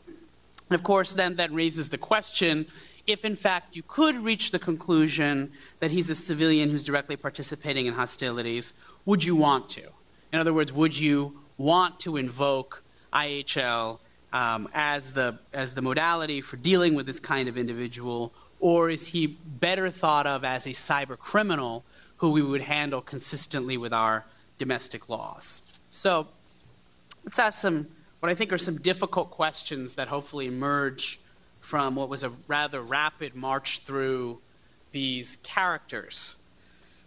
And of course, then that raises the question, if in fact you could reach the conclusion that he's a civilian who's directly participating in hostilities, would you want to? In other words, would you want to invoke I H L um, as the, as the modality for dealing with this kind of individual? Or is he better thought of as a cyber criminal who we would handle consistently with our domestic laws? So let's ask some, what I think are some difficult questions that hopefully emerge from what was a rather rapid march through these characters.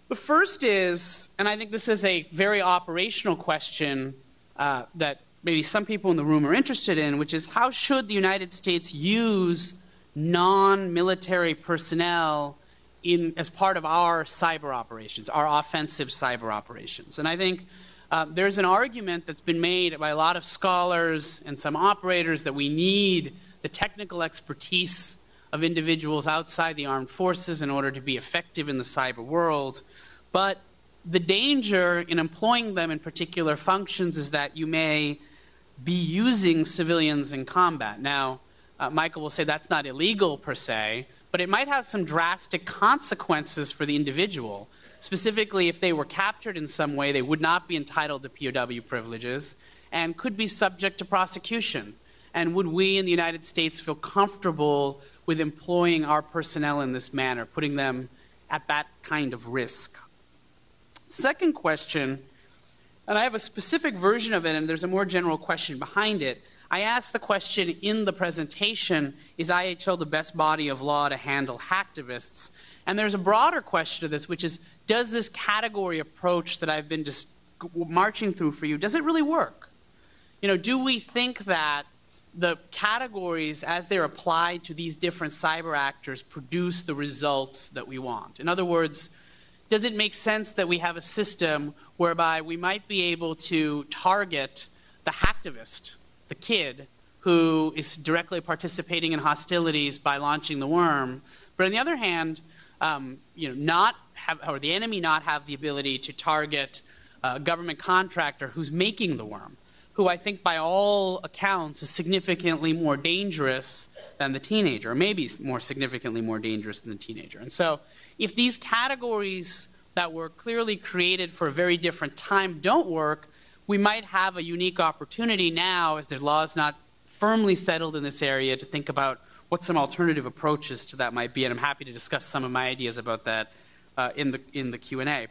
The first is, and I think this is a very operational question uh, that maybe some people in the room are interested in, which is, how should the United States use non-military personnel in, as part of our cyber operations, our offensive cyber operations? And I think uh, there's an argument that's been made by a lot of scholars and some operators that we need the technical expertise of individuals outside the armed forces in order to be effective in the cyber world. But the danger in employing them in particular functions is that you may be using civilians in combat. Now, Uh, Michael will say that's not illegal per se, but it might have some drastic consequences for the individual. Specifically, if they were captured in some way, they would not be entitled to P O W privileges and could be subject to prosecution. And would we in the United States feel comfortable with employing our personnel in this manner, putting them at that kind of risk? Second question, and I have a specific version of it, and there's a more general question behind it. I asked the question in the presentation, is I H L the best body of law to handle hacktivists? And there's a broader question to this, which is, does this category approach that I've been just marching through for you, does it really work? You know, do we think that the categories as they're applied to these different cyber actors produce the results that we want? In other words, does it make sense that we have a system whereby we might be able to target the hacktivist, the kid, who is directly participating in hostilities by launching the worm, but on the other hand, um, you know, not have, or the enemy not have the ability to target a government contractor who's making the worm, who I think by all accounts is significantly more dangerous than the teenager, or maybe more significantly more dangerous than the teenager. And so if these categories that were clearly created for a very different time don't work, we might have a unique opportunity now, as the law is not firmly settled in this area, to think about what some alternative approaches to that might be. And I'm happy to discuss some of my ideas about that uh, in the, in the Q and A.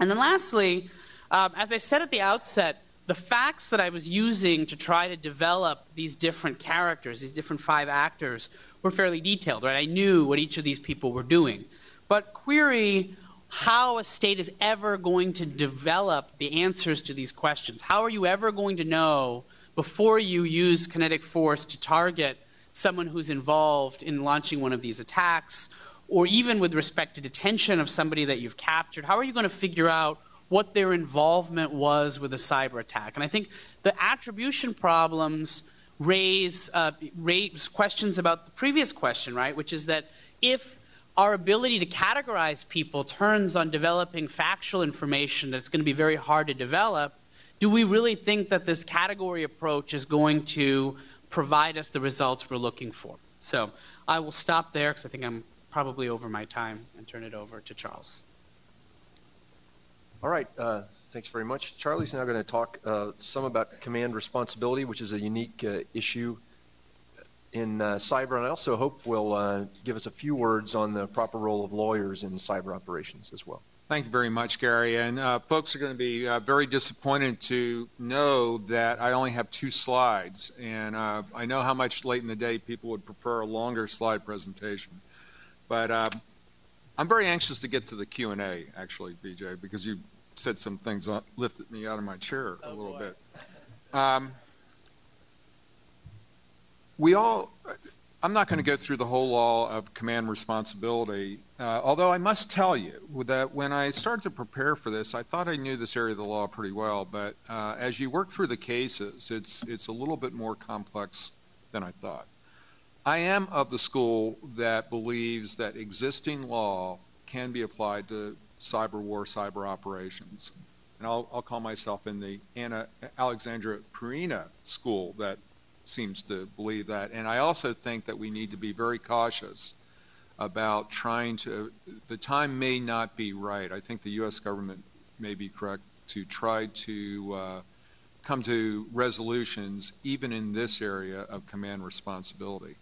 And then lastly, um, as I said at the outset, the facts that I was using to try to develop these different characters, these different five actors, were fairly detailed, right? I knew what each of these people were doing. But query how a state is ever going to develop the answers to these questions. How are you ever going to know before you use kinetic force to target someone who's involved in launching one of these attacks, or even with respect to detention of somebody that you've captured? How are you going to figure out what their involvement was with a cyber attack? And I think the attribution problems raise, uh, raise questions about the previous question, right? Which is that if our ability to categorize people turns on developing factual information that's going to be very hard to develop, do we really think that this category approach is going to provide us the results we're looking for? So I will stop there because I think I'm probably over my time and turn it over to Charles. All right, uh, thanks very much. Charlie's now going to talk uh, some about command responsibility, which is a unique uh, issue in uh, cyber, and I also hope will uh, give us a few words on the proper role of lawyers in cyber operations as well. Thank you very much, Gary. And uh, folks are going to be uh, very disappointed to know that I only have two slides, and uh, I know how much late in the day people would prefer a longer slide presentation, but uh, I'm very anxious to get to the Q and A, actually, Vijay, because you said some things that lifted me out of my chair a oh, little boy. bit. Um, we all, I'm not going to go through the whole law of command responsibility, uh, although I must tell you that when I started to prepare for this, I thought I knew this area of the law pretty well, but uh, as you work through the cases, it's, it's a little bit more complex than I thought. I am of the school that believes that existing law can be applied to cyber war, cyber operations. And I'll, I'll call myself in the Anna Alexandra Purina school that seems to believe that. And I also think that we need to be very cautious about trying to, the time may not be right. I think the U S government may be correct to try to uh, come to resolutions even in this area of command responsibility.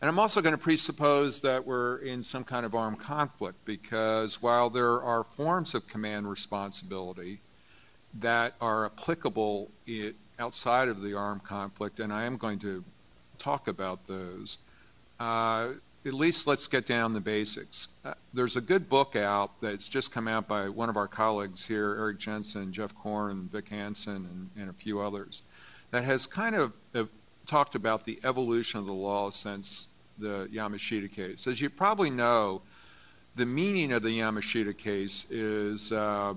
And I'm also going to presuppose that we're in some kind of armed conflict, because while there are forms of command responsibility that are applicable it, outside of the armed conflict, and I am going to talk about those, uh, at least let's get down the basics. Uh, there's a good book out that's just come out by one of our colleagues here, Eric Jensen, Jeff Korn, Vic Hansen, and, and a few others, that has kind of uh, talked about the evolution of the law since the Yamashita case. As you probably know, the meaning of the Yamashita case is uh,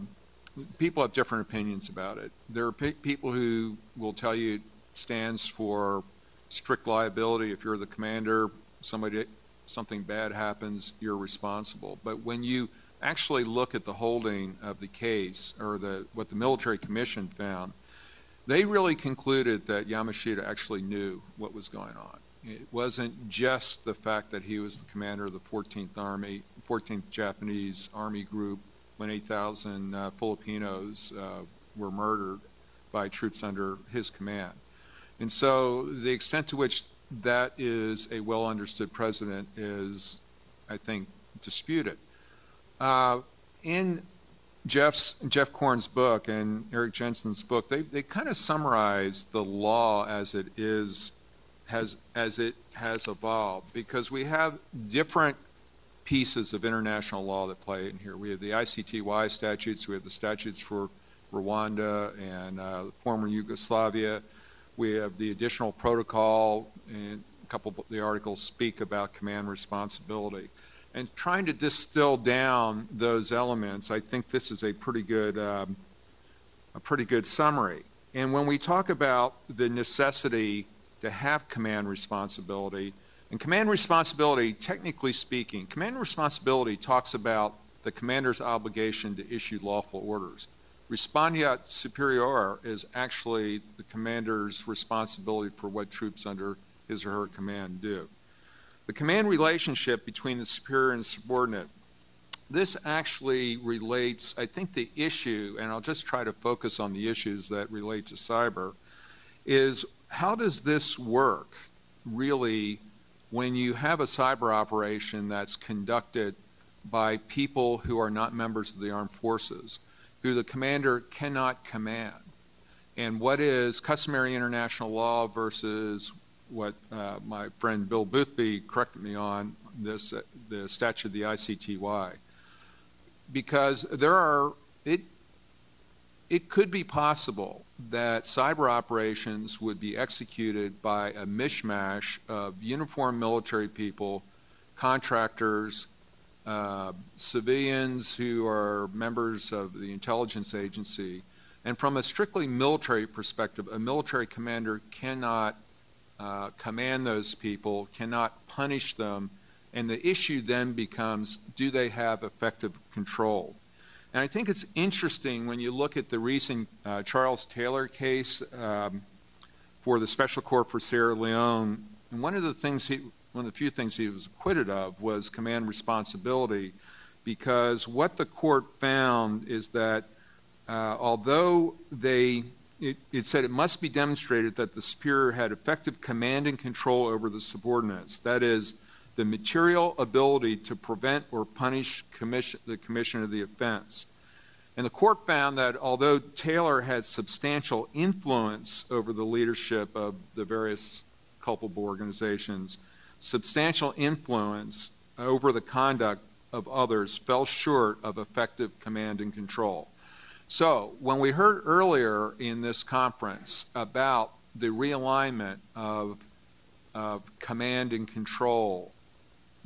people have different opinions about it. There are pe people who will tell you it stands for strict liability. If you're the commander, somebody, something bad happens, you're responsible. But when you actually look at the holding of the case, or the, what the military commission found, they really concluded that Yamashita actually knew what was going on. It wasn't just the fact that he was the commander of the fourteenth Army, fourteenth Japanese Army Group, when eight thousand uh, Filipinos uh, were murdered by troops under his command. And so the extent to which that is a well-understood precedent is, I think, disputed. Uh, in Jeff's, Jeff Korn's book and Eric Jensen's book, they, they kind of summarize the law as it is, has, as it has evolved, because we have different pieces of international law that play in here. We have the I C T Y statutes, we have the statutes for Rwanda and uh, former Yugoslavia. We have the additional protocol, and a couple of the articles speak about command responsibility. And trying to distill down those elements, I think this is a pretty good, um, a pretty good summary. And when we talk about the necessity to have command responsibility, and command responsibility, technically speaking, command responsibility talks about the commander's obligation to issue lawful orders. Respondeat superior is actually the commander's responsibility for what troops under his or her command do. The command relationship between the superior and subordinate, this actually relates, I think the issue, and I'll just try to focus on the issues that relate to cyber, is how does this work really when you have a cyber operation that's conducted by people who are not members of the armed forces, who the commander cannot command, and what is customary international law versus what uh, my friend Bill Boothby corrected me on, this, uh, the statute of the I C T Y, because there are, it, it could be possible that cyber operations would be executed by a mishmash of uniformed military people, contractors, Uh, civilians who are members of the intelligence agency. And from a strictly military perspective, a military commander cannot uh, command those people, cannot punish them, and the issue then becomes, do they have effective control? And I think it's interesting when you look at the recent uh, Charles Taylor case um, for the Special Court for Sierra Leone, and one of the things he One of the few things he was acquitted of was command responsibility, because what the court found is that uh, although they, it, it said it must be demonstrated that the superior had effective command and control over the subordinates, that is, the material ability to prevent or punish commission, the commission of the offense. And the court found that although Taylor had substantial influence over the leadership of the various culpable organizations, substantial influence over the conduct of others fell short of effective command and control. So when we heard earlier in this conference about the realignment of, of command and control,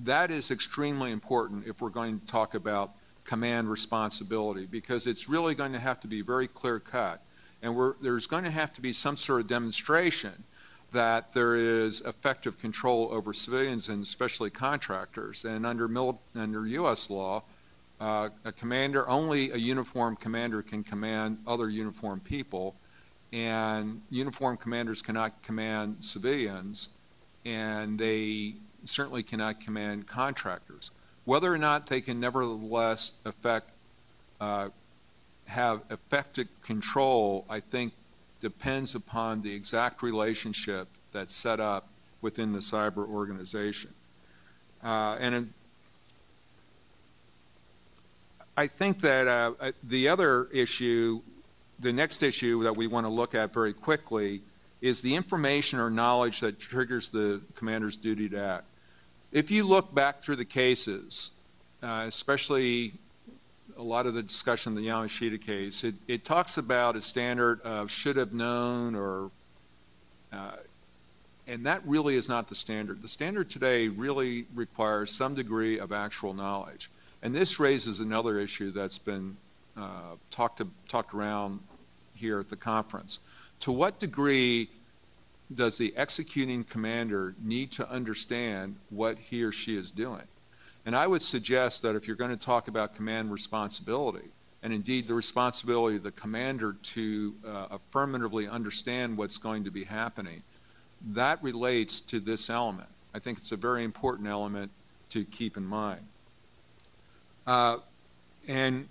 that is extremely important if we're going to talk about command responsibility, because it's really going to have to be very clear-cut, and we're, there's going to have to be some sort of demonstration that there is effective control over civilians and especially contractors. And under, under U S law, uh, a commander, only a uniformed commander can command other uniformed people, and uniformed commanders cannot command civilians, and they certainly cannot command contractors. Whether or not they can nevertheless affect, uh, have effective control, I think depends upon the exact relationship that's set up within the cyber organization. Uh, and in, I think that uh, the other issue, the next issue that we want to look at very quickly is the information or knowledge that triggers the commander's duty to act. If you look back through the cases, uh, especially a lot of the discussion in the Yamashita case, it, it talks about a standard of should have known, or, uh, and that really is not the standard. The standard today really requires some degree of actual knowledge. And this raises another issue that's been uh, talked, to, talked around here at the conference. To what degree does the executing commander need to understand what he or she is doing? And I would suggest that if you're going to talk about command responsibility, and indeed the responsibility of the commander to uh, affirmatively understand what's going to be happening, that relates to this element. I think it's a very important element to keep in mind. Uh, and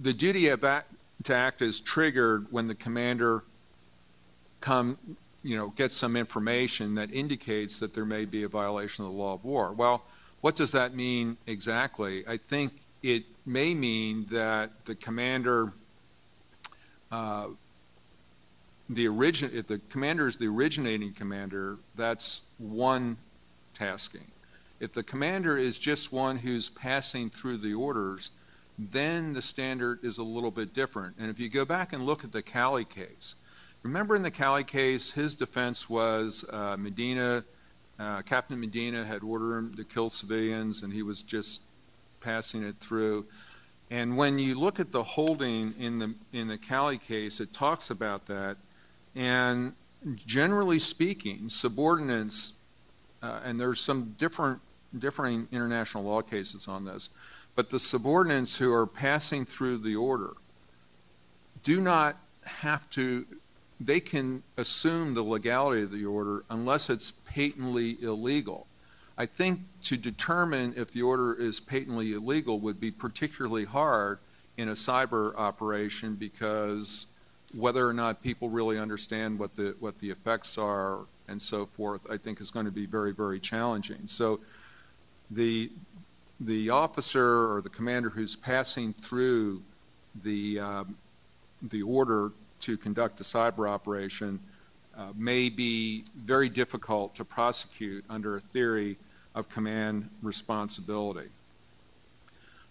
the duty of act, to act is triggered when the commander come, you know, gets some information that indicates that there may be a violation of the law of war. Well, what does that mean exactly? I think it may mean that the commander, uh, the origin, if the commander is the originating commander, that's one tasking. If the commander is just one who's passing through the orders, then the standard is a little bit different. And if you go back and look at the Cali case, remember in the Cali case, his defense was uh, Medina, uh, Captain Medina had ordered him to kill civilians and he was just passing it through. And when you look at the holding in the, in the Cali case, it talks about that. And generally speaking, subordinates, uh, and there's some different, differing international law cases on this, but the subordinates who are passing through the order do not have to, they can assume the legality of the order unless it's patently illegal. I think to determine if the order is patently illegal would be particularly hard in a cyber operation because whether or not people really understand what the, what the effects are and so forth, I think is going to be very, very challenging. So the, the officer or the commander who's passing through the, um, the order to conduct a cyber operation uh, may be very difficult to prosecute under a theory of command responsibility.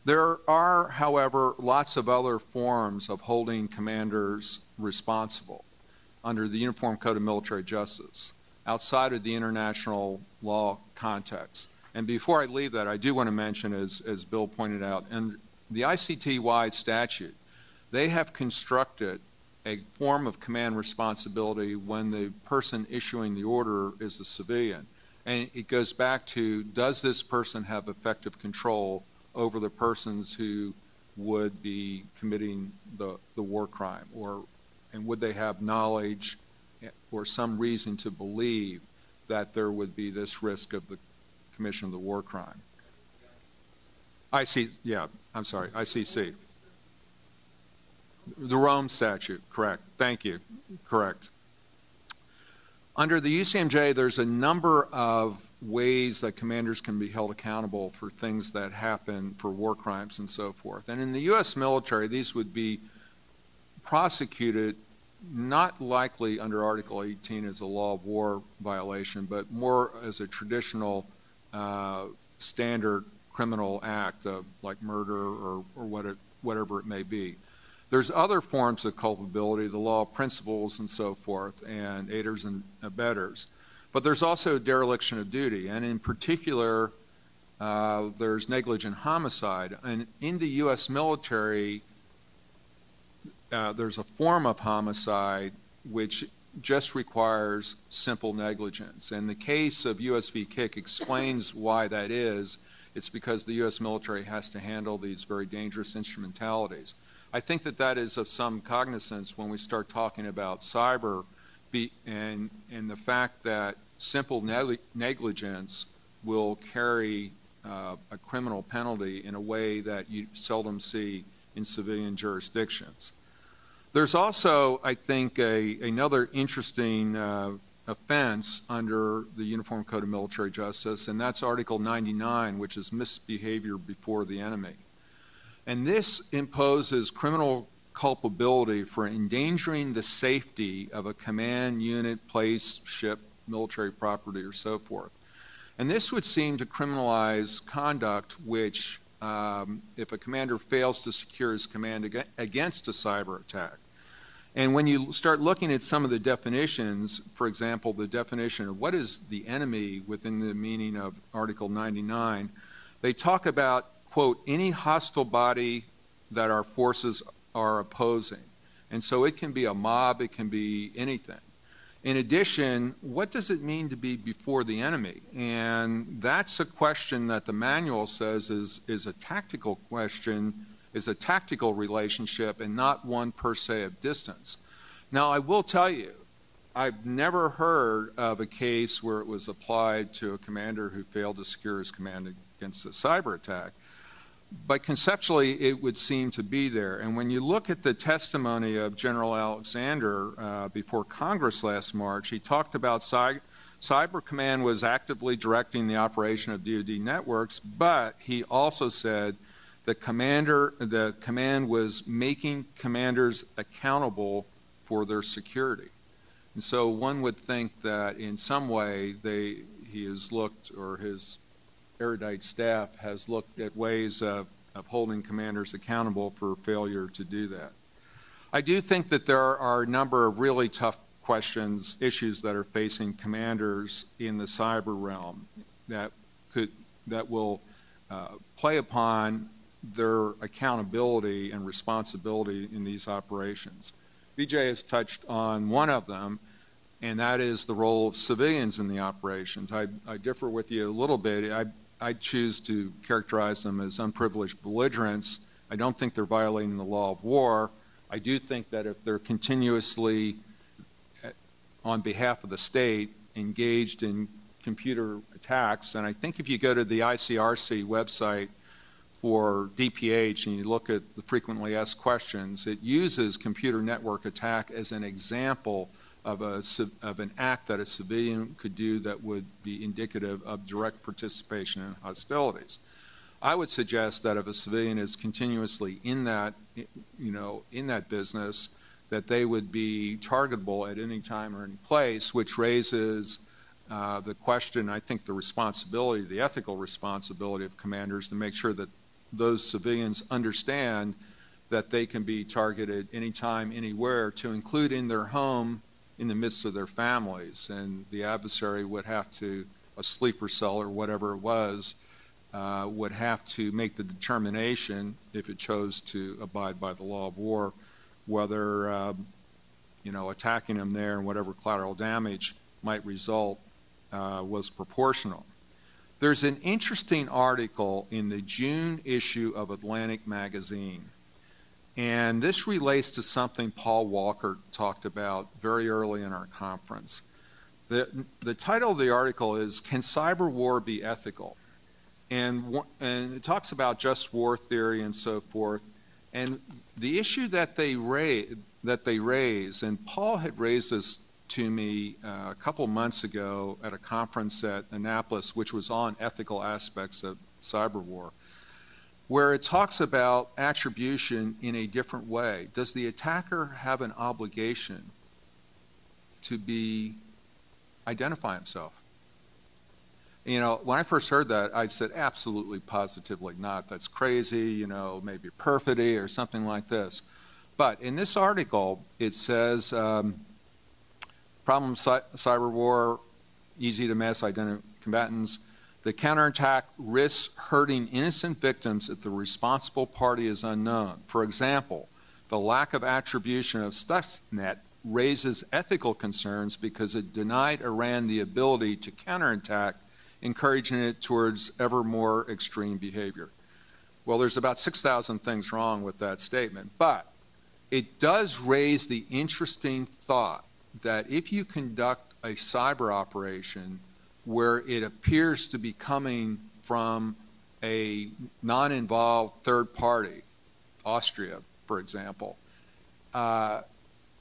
There are, however, lots of other forms of holding commanders responsible under the Uniform Code of Military Justice outside of the international law context. And before I leave that, I do want to mention, as, as Bill pointed out, in the I C T Y statute, they have constructed a form of command responsibility when the person issuing the order is a civilian. And it goes back to, does this person have effective control over the persons who would be committing the, the war crime? Or, and would they have knowledge or some reason to believe that there would be this risk of the commission of the war crime? I C, yeah, I'm sorry, I C C. The Rome Statute, correct. Thank you, correct. Under the U C M J, there's a number of ways that commanders can be held accountable for things that happen, for war crimes and so forth. And in the U S military, these would be prosecuted not likely under Article eighteen as a law of war violation, but more as a traditional uh, standard criminal act of like murder or, or what it, whatever it may be. There's other forms of culpability, the law of principles and so forth, and aiders and abettors. But there's also dereliction of duty, and in particular, uh, there's negligent homicide. And in the U S military, Uh, there's a form of homicide which just requires simple negligence. And the case of U S v. Kick explains why that is. It's because the U S military has to handle these very dangerous instrumentalities. I think that that is of some cognizance when we start talking about cyber be, and, and the fact that simple neg negligence will carry uh, a criminal penalty in a way that you seldom see in civilian jurisdictions. There's also, I think, a, another interesting uh, offense under the Uniform Code of Military Justice, and that's Article ninety-nine, which is misbehavior before the enemy. And this imposes criminal culpability for endangering the safety of a command, unit, place, ship, military property, or so forth. And this would seem to criminalize conduct which, um, if a commander fails to secure his command ag- against a cyber attack. And when you start looking at some of the definitions, for example, the definition of what is the enemy within the meaning of Article ninety-nine, they talk about, quote, any hostile body that our forces are opposing. And so it can be a mob, it can be anything. In addition, what does it mean to be before the enemy? And that's a question that the manual says is, is a tactical question, is a tactical relationship and not one per se of distance. Now, I will tell you I've never heard of a case where it was applied to a commander who failed to secure his command against a cyber attack. But conceptually, it would seem to be there. And when you look at the testimony of General Alexander uh, before Congress last March, he talked about cy Cyber Command was actively directing the operation of D O D networks, but he also said the, commander, the command was making commanders accountable for their security. And so one would think that in some way they, he has looked, or his erudite staff has looked at ways of, of holding commanders accountable for failure to do that. I do think that there are a number of really tough questions, issues that are facing commanders in the cyber realm that could, that will uh, play upon their accountability and responsibility in these operations. Vijay has touched on one of them, and that is the role of civilians in the operations. I, I differ with you a little bit. I, I choose to characterize them as unprivileged belligerents. I don't think they're violating the law of war. I do think that if they're continuously, on behalf of the state, engaged in computer attacks, and I think if you go to the I C R C website for D P H and you look at the frequently asked questions, it uses computer network attack as an example of, a, of an act that a civilian could do that would be indicative of direct participation in hostilities. I would suggest that if a civilian is continuously in that, you know, in that business, that they would be targetable at any time or any place, which raises uh, the question, I think, the responsibility, the ethical responsibility of commanders to make sure that those civilians understand that they can be targeted anytime, anywhere, to include in their home, in the midst of their families. And the adversary would have to, a sleeper cell or whatever it was, uh, would have to make the determination, if it chose to abide by the law of war, whether, um, you know, attacking them there and whatever collateral damage might result uh, was proportional. There's an interesting article in the June issue of Atlantic Magazine, and this relates to something Paul Walker talked about very early in our conference. The, the title of the article is, Can Cyber War Be Ethical? And, and it talks about just war theory and so forth. And the issue that they, raise, that they raise, and Paul had raised this to me uh, a couple months ago at a conference at Annapolis, which was on ethical aspects of cyber war, where it talks about attribution in a different way. Does the attacker have an obligation to be, identify himself? You know, when I first heard that, I said, absolutely, positively not. That's crazy, you know, maybe perfidy or something like this. But in this article, it says, um, problem cy cyber war, easy to mass identify combatants. The counterattack risks hurting innocent victims if the responsible party is unknown. For example, the lack of attribution of Stuxnet raises ethical concerns because it denied Iran the ability to counterattack, encouraging it towards ever more extreme behavior. Well, there's about six thousand things wrong with that statement, but it does raise the interesting thought that if you conduct a cyber operation where it appears to be coming from a non-involved third party, Austria, for example, uh,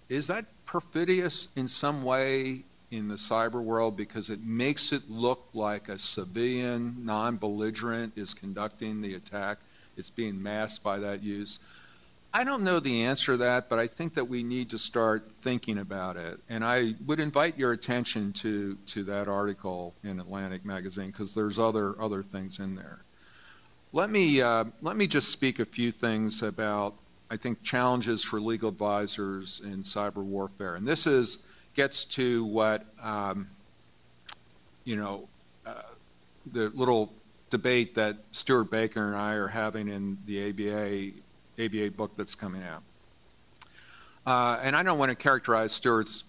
is that perfidious in some way in the cyber world, because it makes it look like a civilian, non-belligerent is conducting the attack? It's being masked by that use. I don't know the answer to that, but I think that we need to start thinking about it. And I would invite your attention to, to that article in Atlantic Magazine, because there's other, other things in there. Let me, uh, let me just speak a few things about, I think, challenges for legal advisors in cyber warfare. And this is, gets to what, um, you know, uh, the little debate that Stuart Baker and I are having in the A B A, A B A book that's coming out. Uh, and I don't want to characterize Stuart's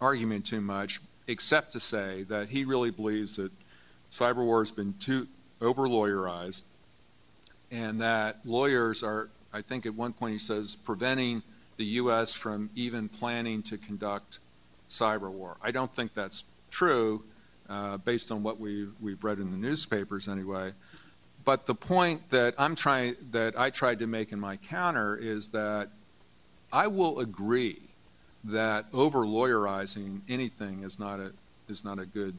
argument too much, except to say that he really believes that cyber war has been too over-lawyerized, and that lawyers are, I think at one point he says, preventing the U S from even planning to conduct cyber war. I don't think that's true, uh, based on what we, we've read in the newspapers anyway. But the point that I'm trying, that I tried to make in my counter is that I will agree that over-lawyerizing anything is not a, is not a good,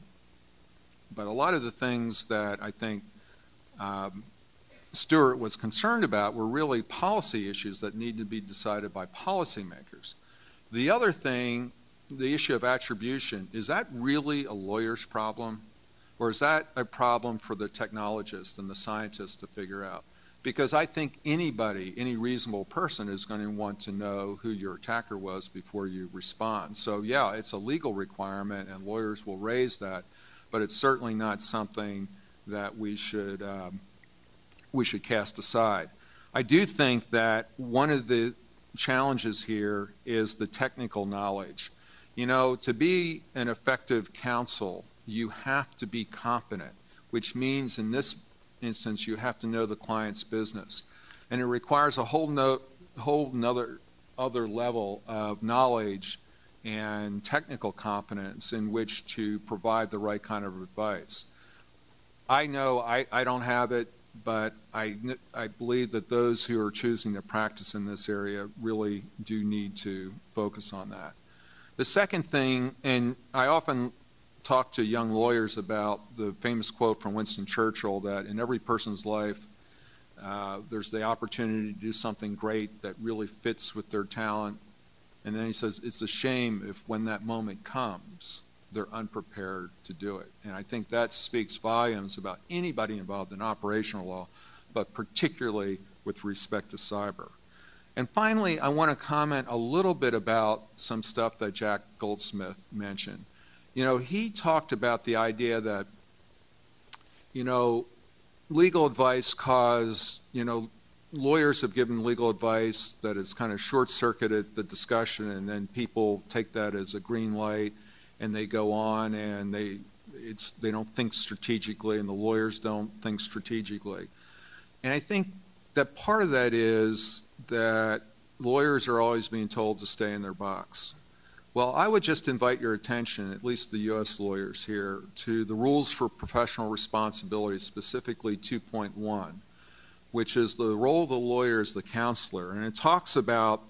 but a lot of the things that I think um, Stuart was concerned about were really policy issues that need to be decided by policymakers. The other thing, the issue of attribution, is that really a lawyer's problem? Or is that a problem for the technologist and the scientist to figure out? Because I think anybody, any reasonable person is going to want to know who your attacker was before you respond. So yeah, it's a legal requirement and lawyers will raise that, but it's certainly not something that we should, um, we should cast aside. I do think that one of the challenges here is the technical knowledge. You know, to be an effective counsel, you have to be competent, which means in this instance, you have to know the client's business. And it requires a whole no, whole nother, other level of knowledge and technical competence in which to provide the right kind of advice. I know I, I don't have it, but I, I believe that those who are choosing to practice in this area really do need to focus on that. The second thing, and I often talk to young lawyers about the famous quote from Winston Churchill that in every person's life uh, there's the opportunity to do something great that really fits with their talent. And then he says, it's a shame if when that moment comes, they're unprepared to do it. And I think that speaks volumes about anybody involved in operational law, but particularly with respect to cyber. And finally, I want to comment a little bit about some stuff that Jack Goldsmith mentioned. You know, he talked about the idea that, you know, legal advice caused, you know, lawyers have given legal advice that has kind of short-circuited the discussion, and then people take that as a green light, and they go on, and they it's they don't think strategically, and the lawyers don't think strategically. And I think that part of that is that lawyers are always being told to stay in their box. Well, I would just invite your attention, at least the U S lawyers here, to the rules for professional responsibility, specifically two point one, which is the role of the lawyer as the counselor. And it talks about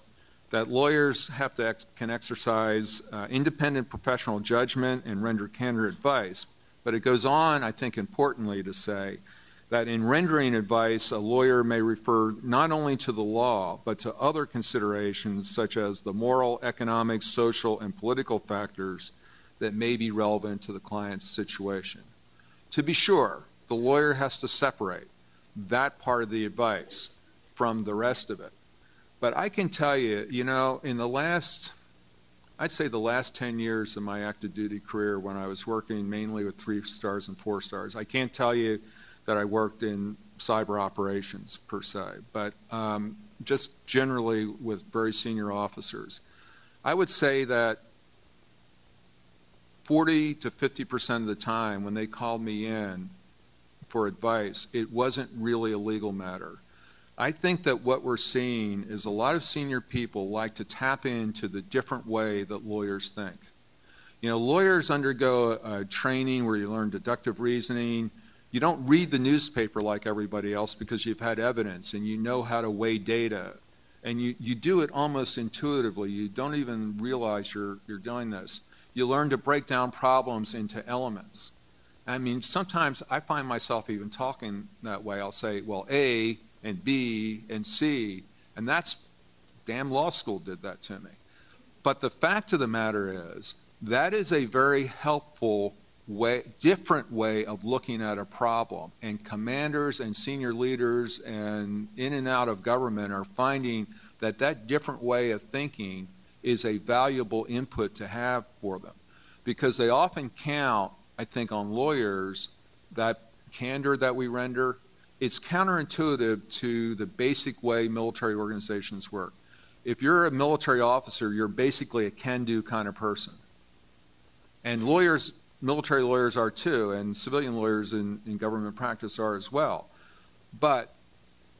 that lawyers have to ex can exercise uh, independent professional judgment and render candid advice. But it goes on, I think importantly, to say that in rendering advice, a lawyer may refer not only to the law, but to other considerations such as the moral, economic, social, and political factors that may be relevant to the client's situation. To be sure, the lawyer has to separate that part of the advice from the rest of it. But I can tell you, you know, in the last, I'd say the last ten years of my active duty career when I was working mainly with three stars and four stars, I can't tell you that I worked in cyber operations per se, but um, just generally with very senior officers. I would say that forty to fifty percent of the time when they called me in for advice, it wasn't really a legal matter. I think that what we're seeing is a lot of senior people like to tap into the different way that lawyers think. You know, lawyers undergo a, a training where you learn deductive reasoning. You don't read the newspaper like everybody else because you've had evidence and you know how to weigh data. And you, you do it almost intuitively. You don't even realize you're, you're doing this. You learn to break down problems into elements. I mean, sometimes I find myself even talking that way. I'll say, well, A and B and C, and that's, damn law school did that to me. But the fact of the matter is, that is a very helpful way, different way of looking at a problem, and commanders and senior leaders and in and out of government are finding that that different way of thinking is a valuable input to have for them, because they often count, I think, on lawyers, that candor that we render. It's counterintuitive to the basic way military organizations work. If you're a military officer, you're basically a can-do kind of person, and lawyers, military lawyers are too, and civilian lawyers in, in government practice are as well. But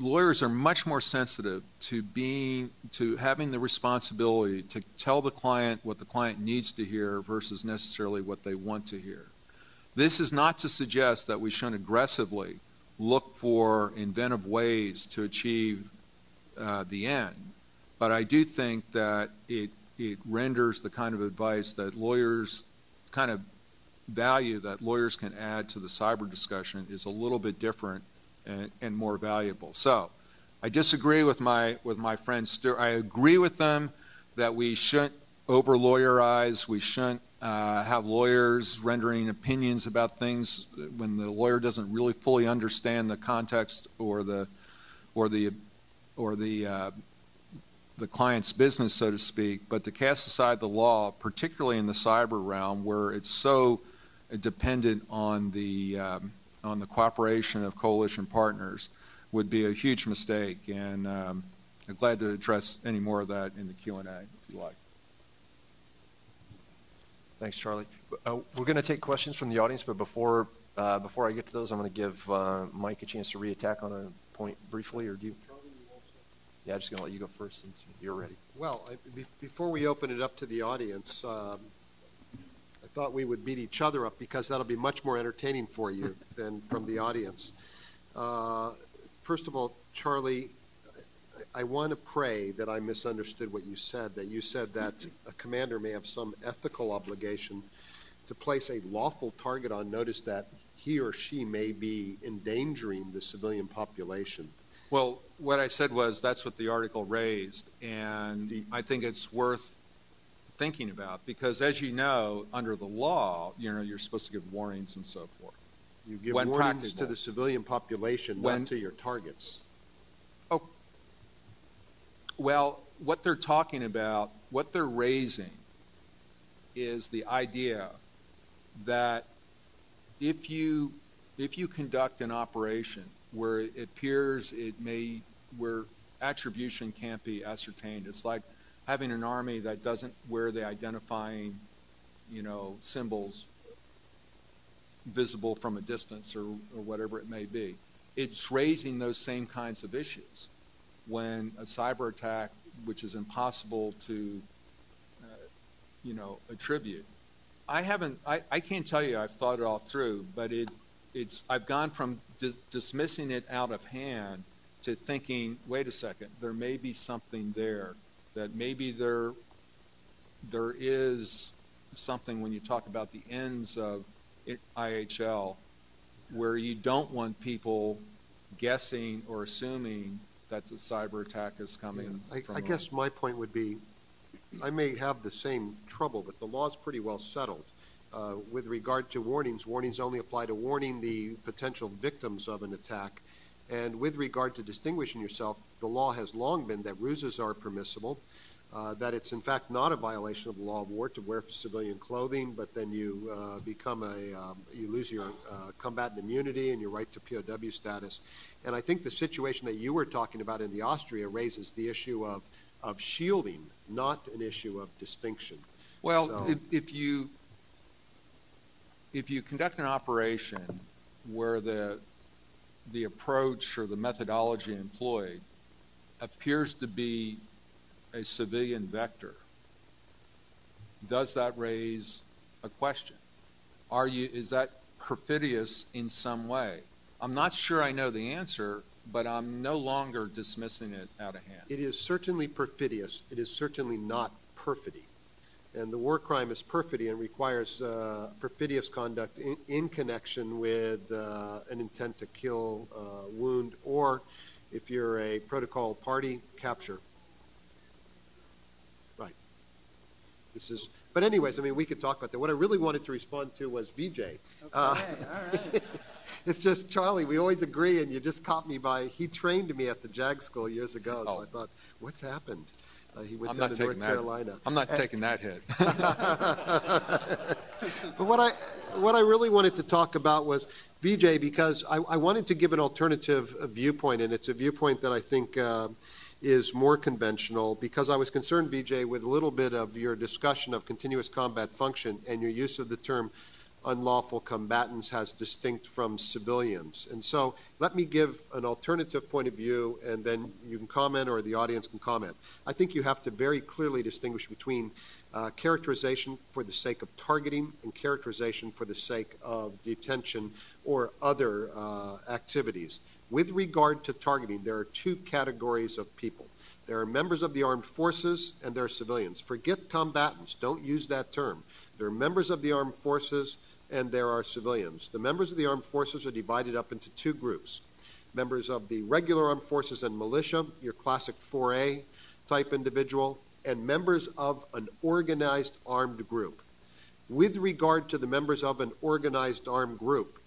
lawyers are much more sensitive to being to having the responsibility to tell the client what the client needs to hear versus necessarily what they want to hear. This is not to suggest that we shouldn't aggressively look for inventive ways to achieve uh, the end, but I do think that it it renders the kind of advice that lawyers kind of value that lawyers can add to the cyber discussion is a little bit different and, and more valuable. So I disagree with my with my friend Stuart. I agree with them that we shouldn't over lawyerize, we shouldn't uh, have lawyers rendering opinions about things when the lawyer doesn't really fully understand the context or the or the or the uh, the client's business, so to speak, but to cast aside the law, particularly in the cyber realm where it's so dependent on the um, on the cooperation of coalition partners, would be a huge mistake. And um, I'm glad to address any more of that in the Q and A, if you like. Thanks, Charlie. Uh, we're going to take questions from the audience, but before uh, before I get to those, I'm going to give uh, Mike a chance to reattack on a point briefly, or do you? Yeah, I'm just going to let you go first since you're ready. Well, I, be, before we open it up to the audience, um, I thought we would beat each other up because that'll be much more entertaining for you than from the audience. Uh, first of all, Charlie, I, I want to pray that I misunderstood what you said, that you said that a commander may have some ethical obligation to place a lawful target on notice that he or she may be endangering the civilian population. Well, what I said was that's what the article raised, and I think it's worth thinking about because, as you know, under the law, you know, you're supposed to give warnings and so forth. You give warnings practical. To the civilian population, when, not to your targets. Oh, well, what they're talking about, what they're raising, is the idea that if you if you conduct an operation where it appears it may, where attribution can't be ascertained. It's like having an army that doesn't wear the identifying, you know, symbols visible from a distance or, or whatever it may be. It's raising those same kinds of issues when a cyber attack, which is impossible to, uh, you know, attribute. I haven't, I, I can't tell you I've thought it all through, but it, It's, I've gone from di dismissing it out of hand to thinking, wait a second, there may be something there, that maybe there, there is something when you talk about the ends of I H L where you don't want people guessing or assuming that the cyber attack is coming. Yeah, I, from I guess my point would be, I may have the same trouble, but the law's pretty well settled. Uh, with regard to warnings, warnings only apply to warning the potential victims of an attack. And with regard to distinguishing yourself, the law has long been that ruses are permissible, uh, that it's in fact not a violation of the law of war to wear civilian clothing, but then you uh, become a, um, you lose your uh, combatant immunity and your right to P O W status. And I think the situation that you were talking about in the Austria raises the issue of, of shielding, not an issue of distinction. Well, so, if, if you... If you conduct an operation where the, the approach or the methodology employed appears to be a civilian vector, does that raise a question? Are you, is that perfidious in some way? I'm not sure I know the answer, but I'm no longer dismissing it out of hand. It is certainly perfidious. It is certainly not perfidy. And the war crime is perfidy and requires uh, perfidious conduct in, in connection with uh, an intent to kill, uh, wound, or if you're a protocol party, capture. Right. This is. But anyways, I mean, we could talk about that. What I really wanted to respond to was Vijay. Okay, uh, all right. It's just, Charlie, we always agree, and you just caught me by, he trained me at the JAG school years ago, oh. So I thought, what's happened? Uh, he went I'm down to North Carolina. That. I'm not and, taking that hit. But what I, what I really wanted to talk about was Vijay, because I, I wanted to give an alternative viewpoint, and it's a viewpoint that I think uh, is more conventional, because I was concerned, Vijay, with a little bit of your discussion of continuous combat function and your use of the term unlawful combatants has distinct from civilians. And so let me give an alternative point of view, and then you can comment or the audience can comment. I think you have to very clearly distinguish between uh, characterization for the sake of targeting and characterization for the sake of detention or other uh, activities. With regard to targeting, there are two categories of people. There are members of the armed forces and there are civilians. Forget combatants. Don't use that term. There are members of the armed forces and there are civilians. The members of the armed forces are divided up into two groups. Members of the regular armed forces and militia, your classic four A type individual, and members of an organized armed group. With regard to the members of an organized armed group,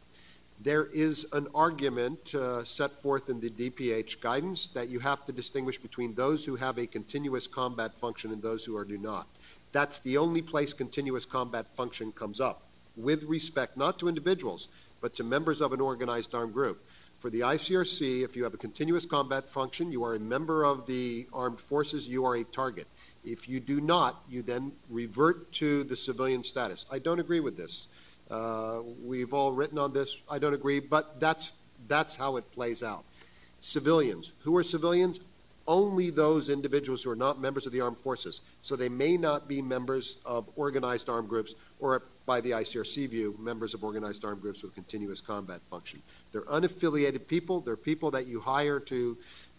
there is an argument uh, set forth in the D P H guidance that you have to distinguish between those who have a continuous combat function and those who are do not. That's the only place continuous combat function comes up, with respect not to individuals, but to members of an organized armed group. For the I C R C, if you have a continuous combat function, you are a member of the armed forces, you are a target. If you do not, you then revert to the civilian status. I don't agree with this. Uh, we've all written on this. I don't agree, but that's that's how it plays out. Civilians. Who are civilians? Only those individuals who are not members of the armed forces. So they may not be members of organized armed groups or, by the I C R C view, members of organized armed groups with continuous combat function. They're unaffiliated people. They're people that you hire to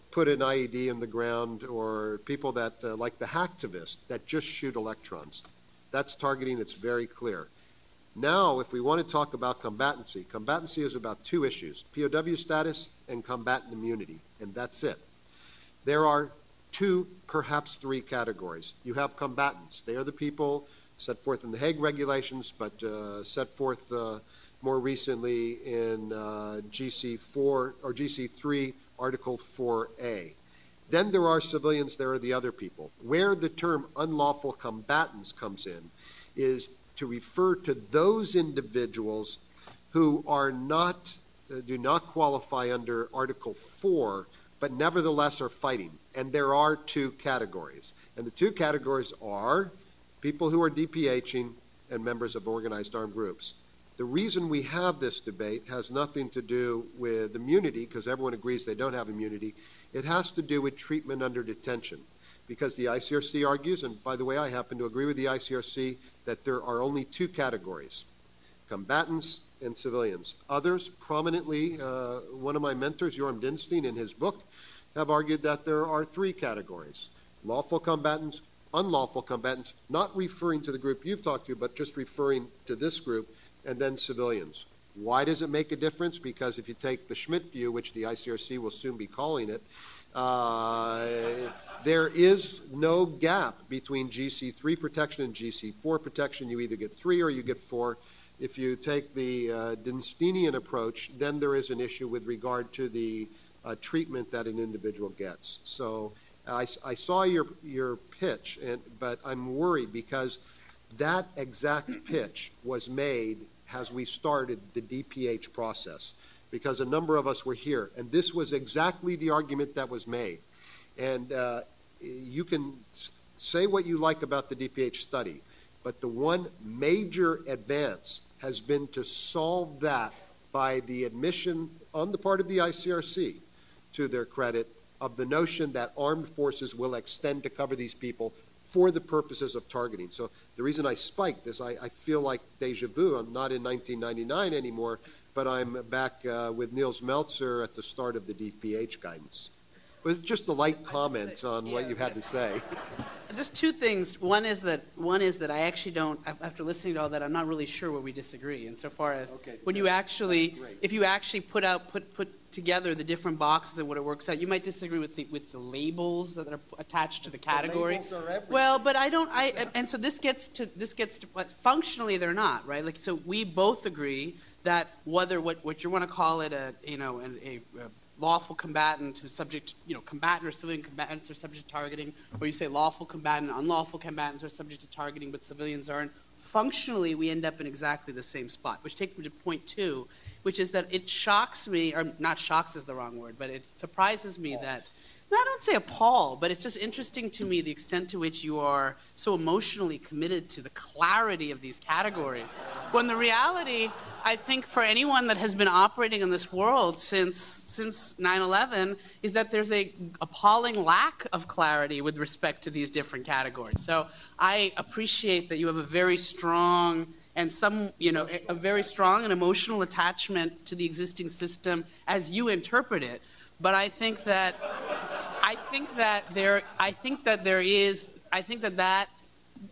put an I E D in the ground, or people that, uh, like the hacktivist, that just shoot electrons. That's targeting. It's very clear. Now, if we want to talk about combatancy, combatancy is about two issues, P O W status and combatant immunity, and that's it. There are two, perhaps three categories. You have combatants. They are the people set forth in the Hague regulations, but uh, set forth uh, more recently in uh, G C four or G C three, Article four A. Then there are civilians. There are the other people. Where the term unlawful combatants comes in is to refer to those individuals who are not, uh, do not qualify under Article four, but nevertheless are fighting. And there are two categories. And the two categories are people who are D P H ing and members of organized armed groups. The reason we have this debate has nothing to do with immunity, because everyone agrees they don't have immunity. It has to do with treatment under detention. Because the I C R C argues, and by the way, I happen to agree with the I C R C, that there are only two categories, combatants and civilians. Others, prominently, uh, one of my mentors, Yoram Dinstein, in his book, have argued that there are three categories, lawful combatants, unlawful combatants, not referring to the group you've talked to, but just referring to this group, and then civilians. Why does it make a difference? Because if you take the Schmitt view, which the I C R C will soon be calling it, Uh, there is no gap between G C three protection and G C four protection. You either get three or you get four. If you take the uh, Dinsteinian approach, then there is an issue with regard to the uh, treatment that an individual gets. So I, I saw your, your pitch, and, but I'm worried because that exact pitch was made as we started the D P H process, because a number of us were here. And this was exactly the argument that was made. And uh, you can say what you like about the D P H study, but the one major advance has been to solve that by the admission on the part of the I C R C, to their credit, of the notion that armed forces will extend to cover these people for the purposes of targeting. So the reason I spiked is I, I feel like deja vu. I'm not in nineteen ninety-nine anymore, but I'm back uh, with Niels Meltzer at the start of the D P H guidance. It was just a light comment on what you had to say. Just two things. One is that one is that I actually don't, after listening to all that, I'm not really sure where we disagree. Insofar as okay, when you actually, if you actually put out, put put together the different boxes and what it works out, you might disagree with the with the labels that are attached to the category. The labels are everything. Well, but I don't. I and so this gets to this gets to what functionally they're not, right? Like, so we both agree that whether what, what you want to call it a you know an, a, a lawful combatant who's subject you know combatant or civilian combatants are subject to targeting, or you say lawful combatant, unlawful combatants are subject to targeting, but civilians aren't. Functionally, we end up in exactly the same spot, which takes me to point two, which is that it shocks me, or not shocks is the wrong word, but it surprises me that I don't say appalled, but it's just interesting to me the extent to which you are so emotionally committed to the clarity of these categories, when the reality, I think, for anyone that has been operating in this world since since nine eleven is that there's a appalling lack of clarity with respect to these different categories. So I appreciate that you have a very strong and some, you know, a, a very strong and emotional attachment to the existing system as you interpret it. But I think that I think that there I think that there is I think that that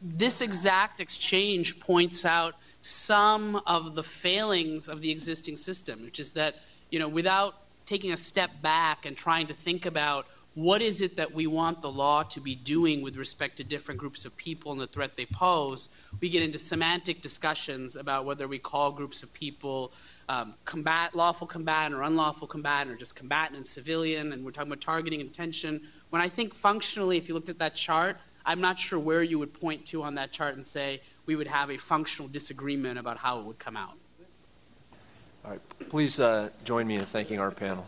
this exact exchange points out some of the failings of the existing system, which is that, you know, without taking a step back and trying to think about what is it that we want the law to be doing with respect to different groups of people and the threat they pose, we get into semantic discussions about whether we call groups of people Um, combat, lawful combatant or unlawful combatant, or just combatant and civilian, and we're talking about targeting and detention. When I think functionally, if you looked at that chart, I'm not sure where you would point to on that chart and say we would have a functional disagreement about how it would come out. All right, please uh, join me in thanking our panel.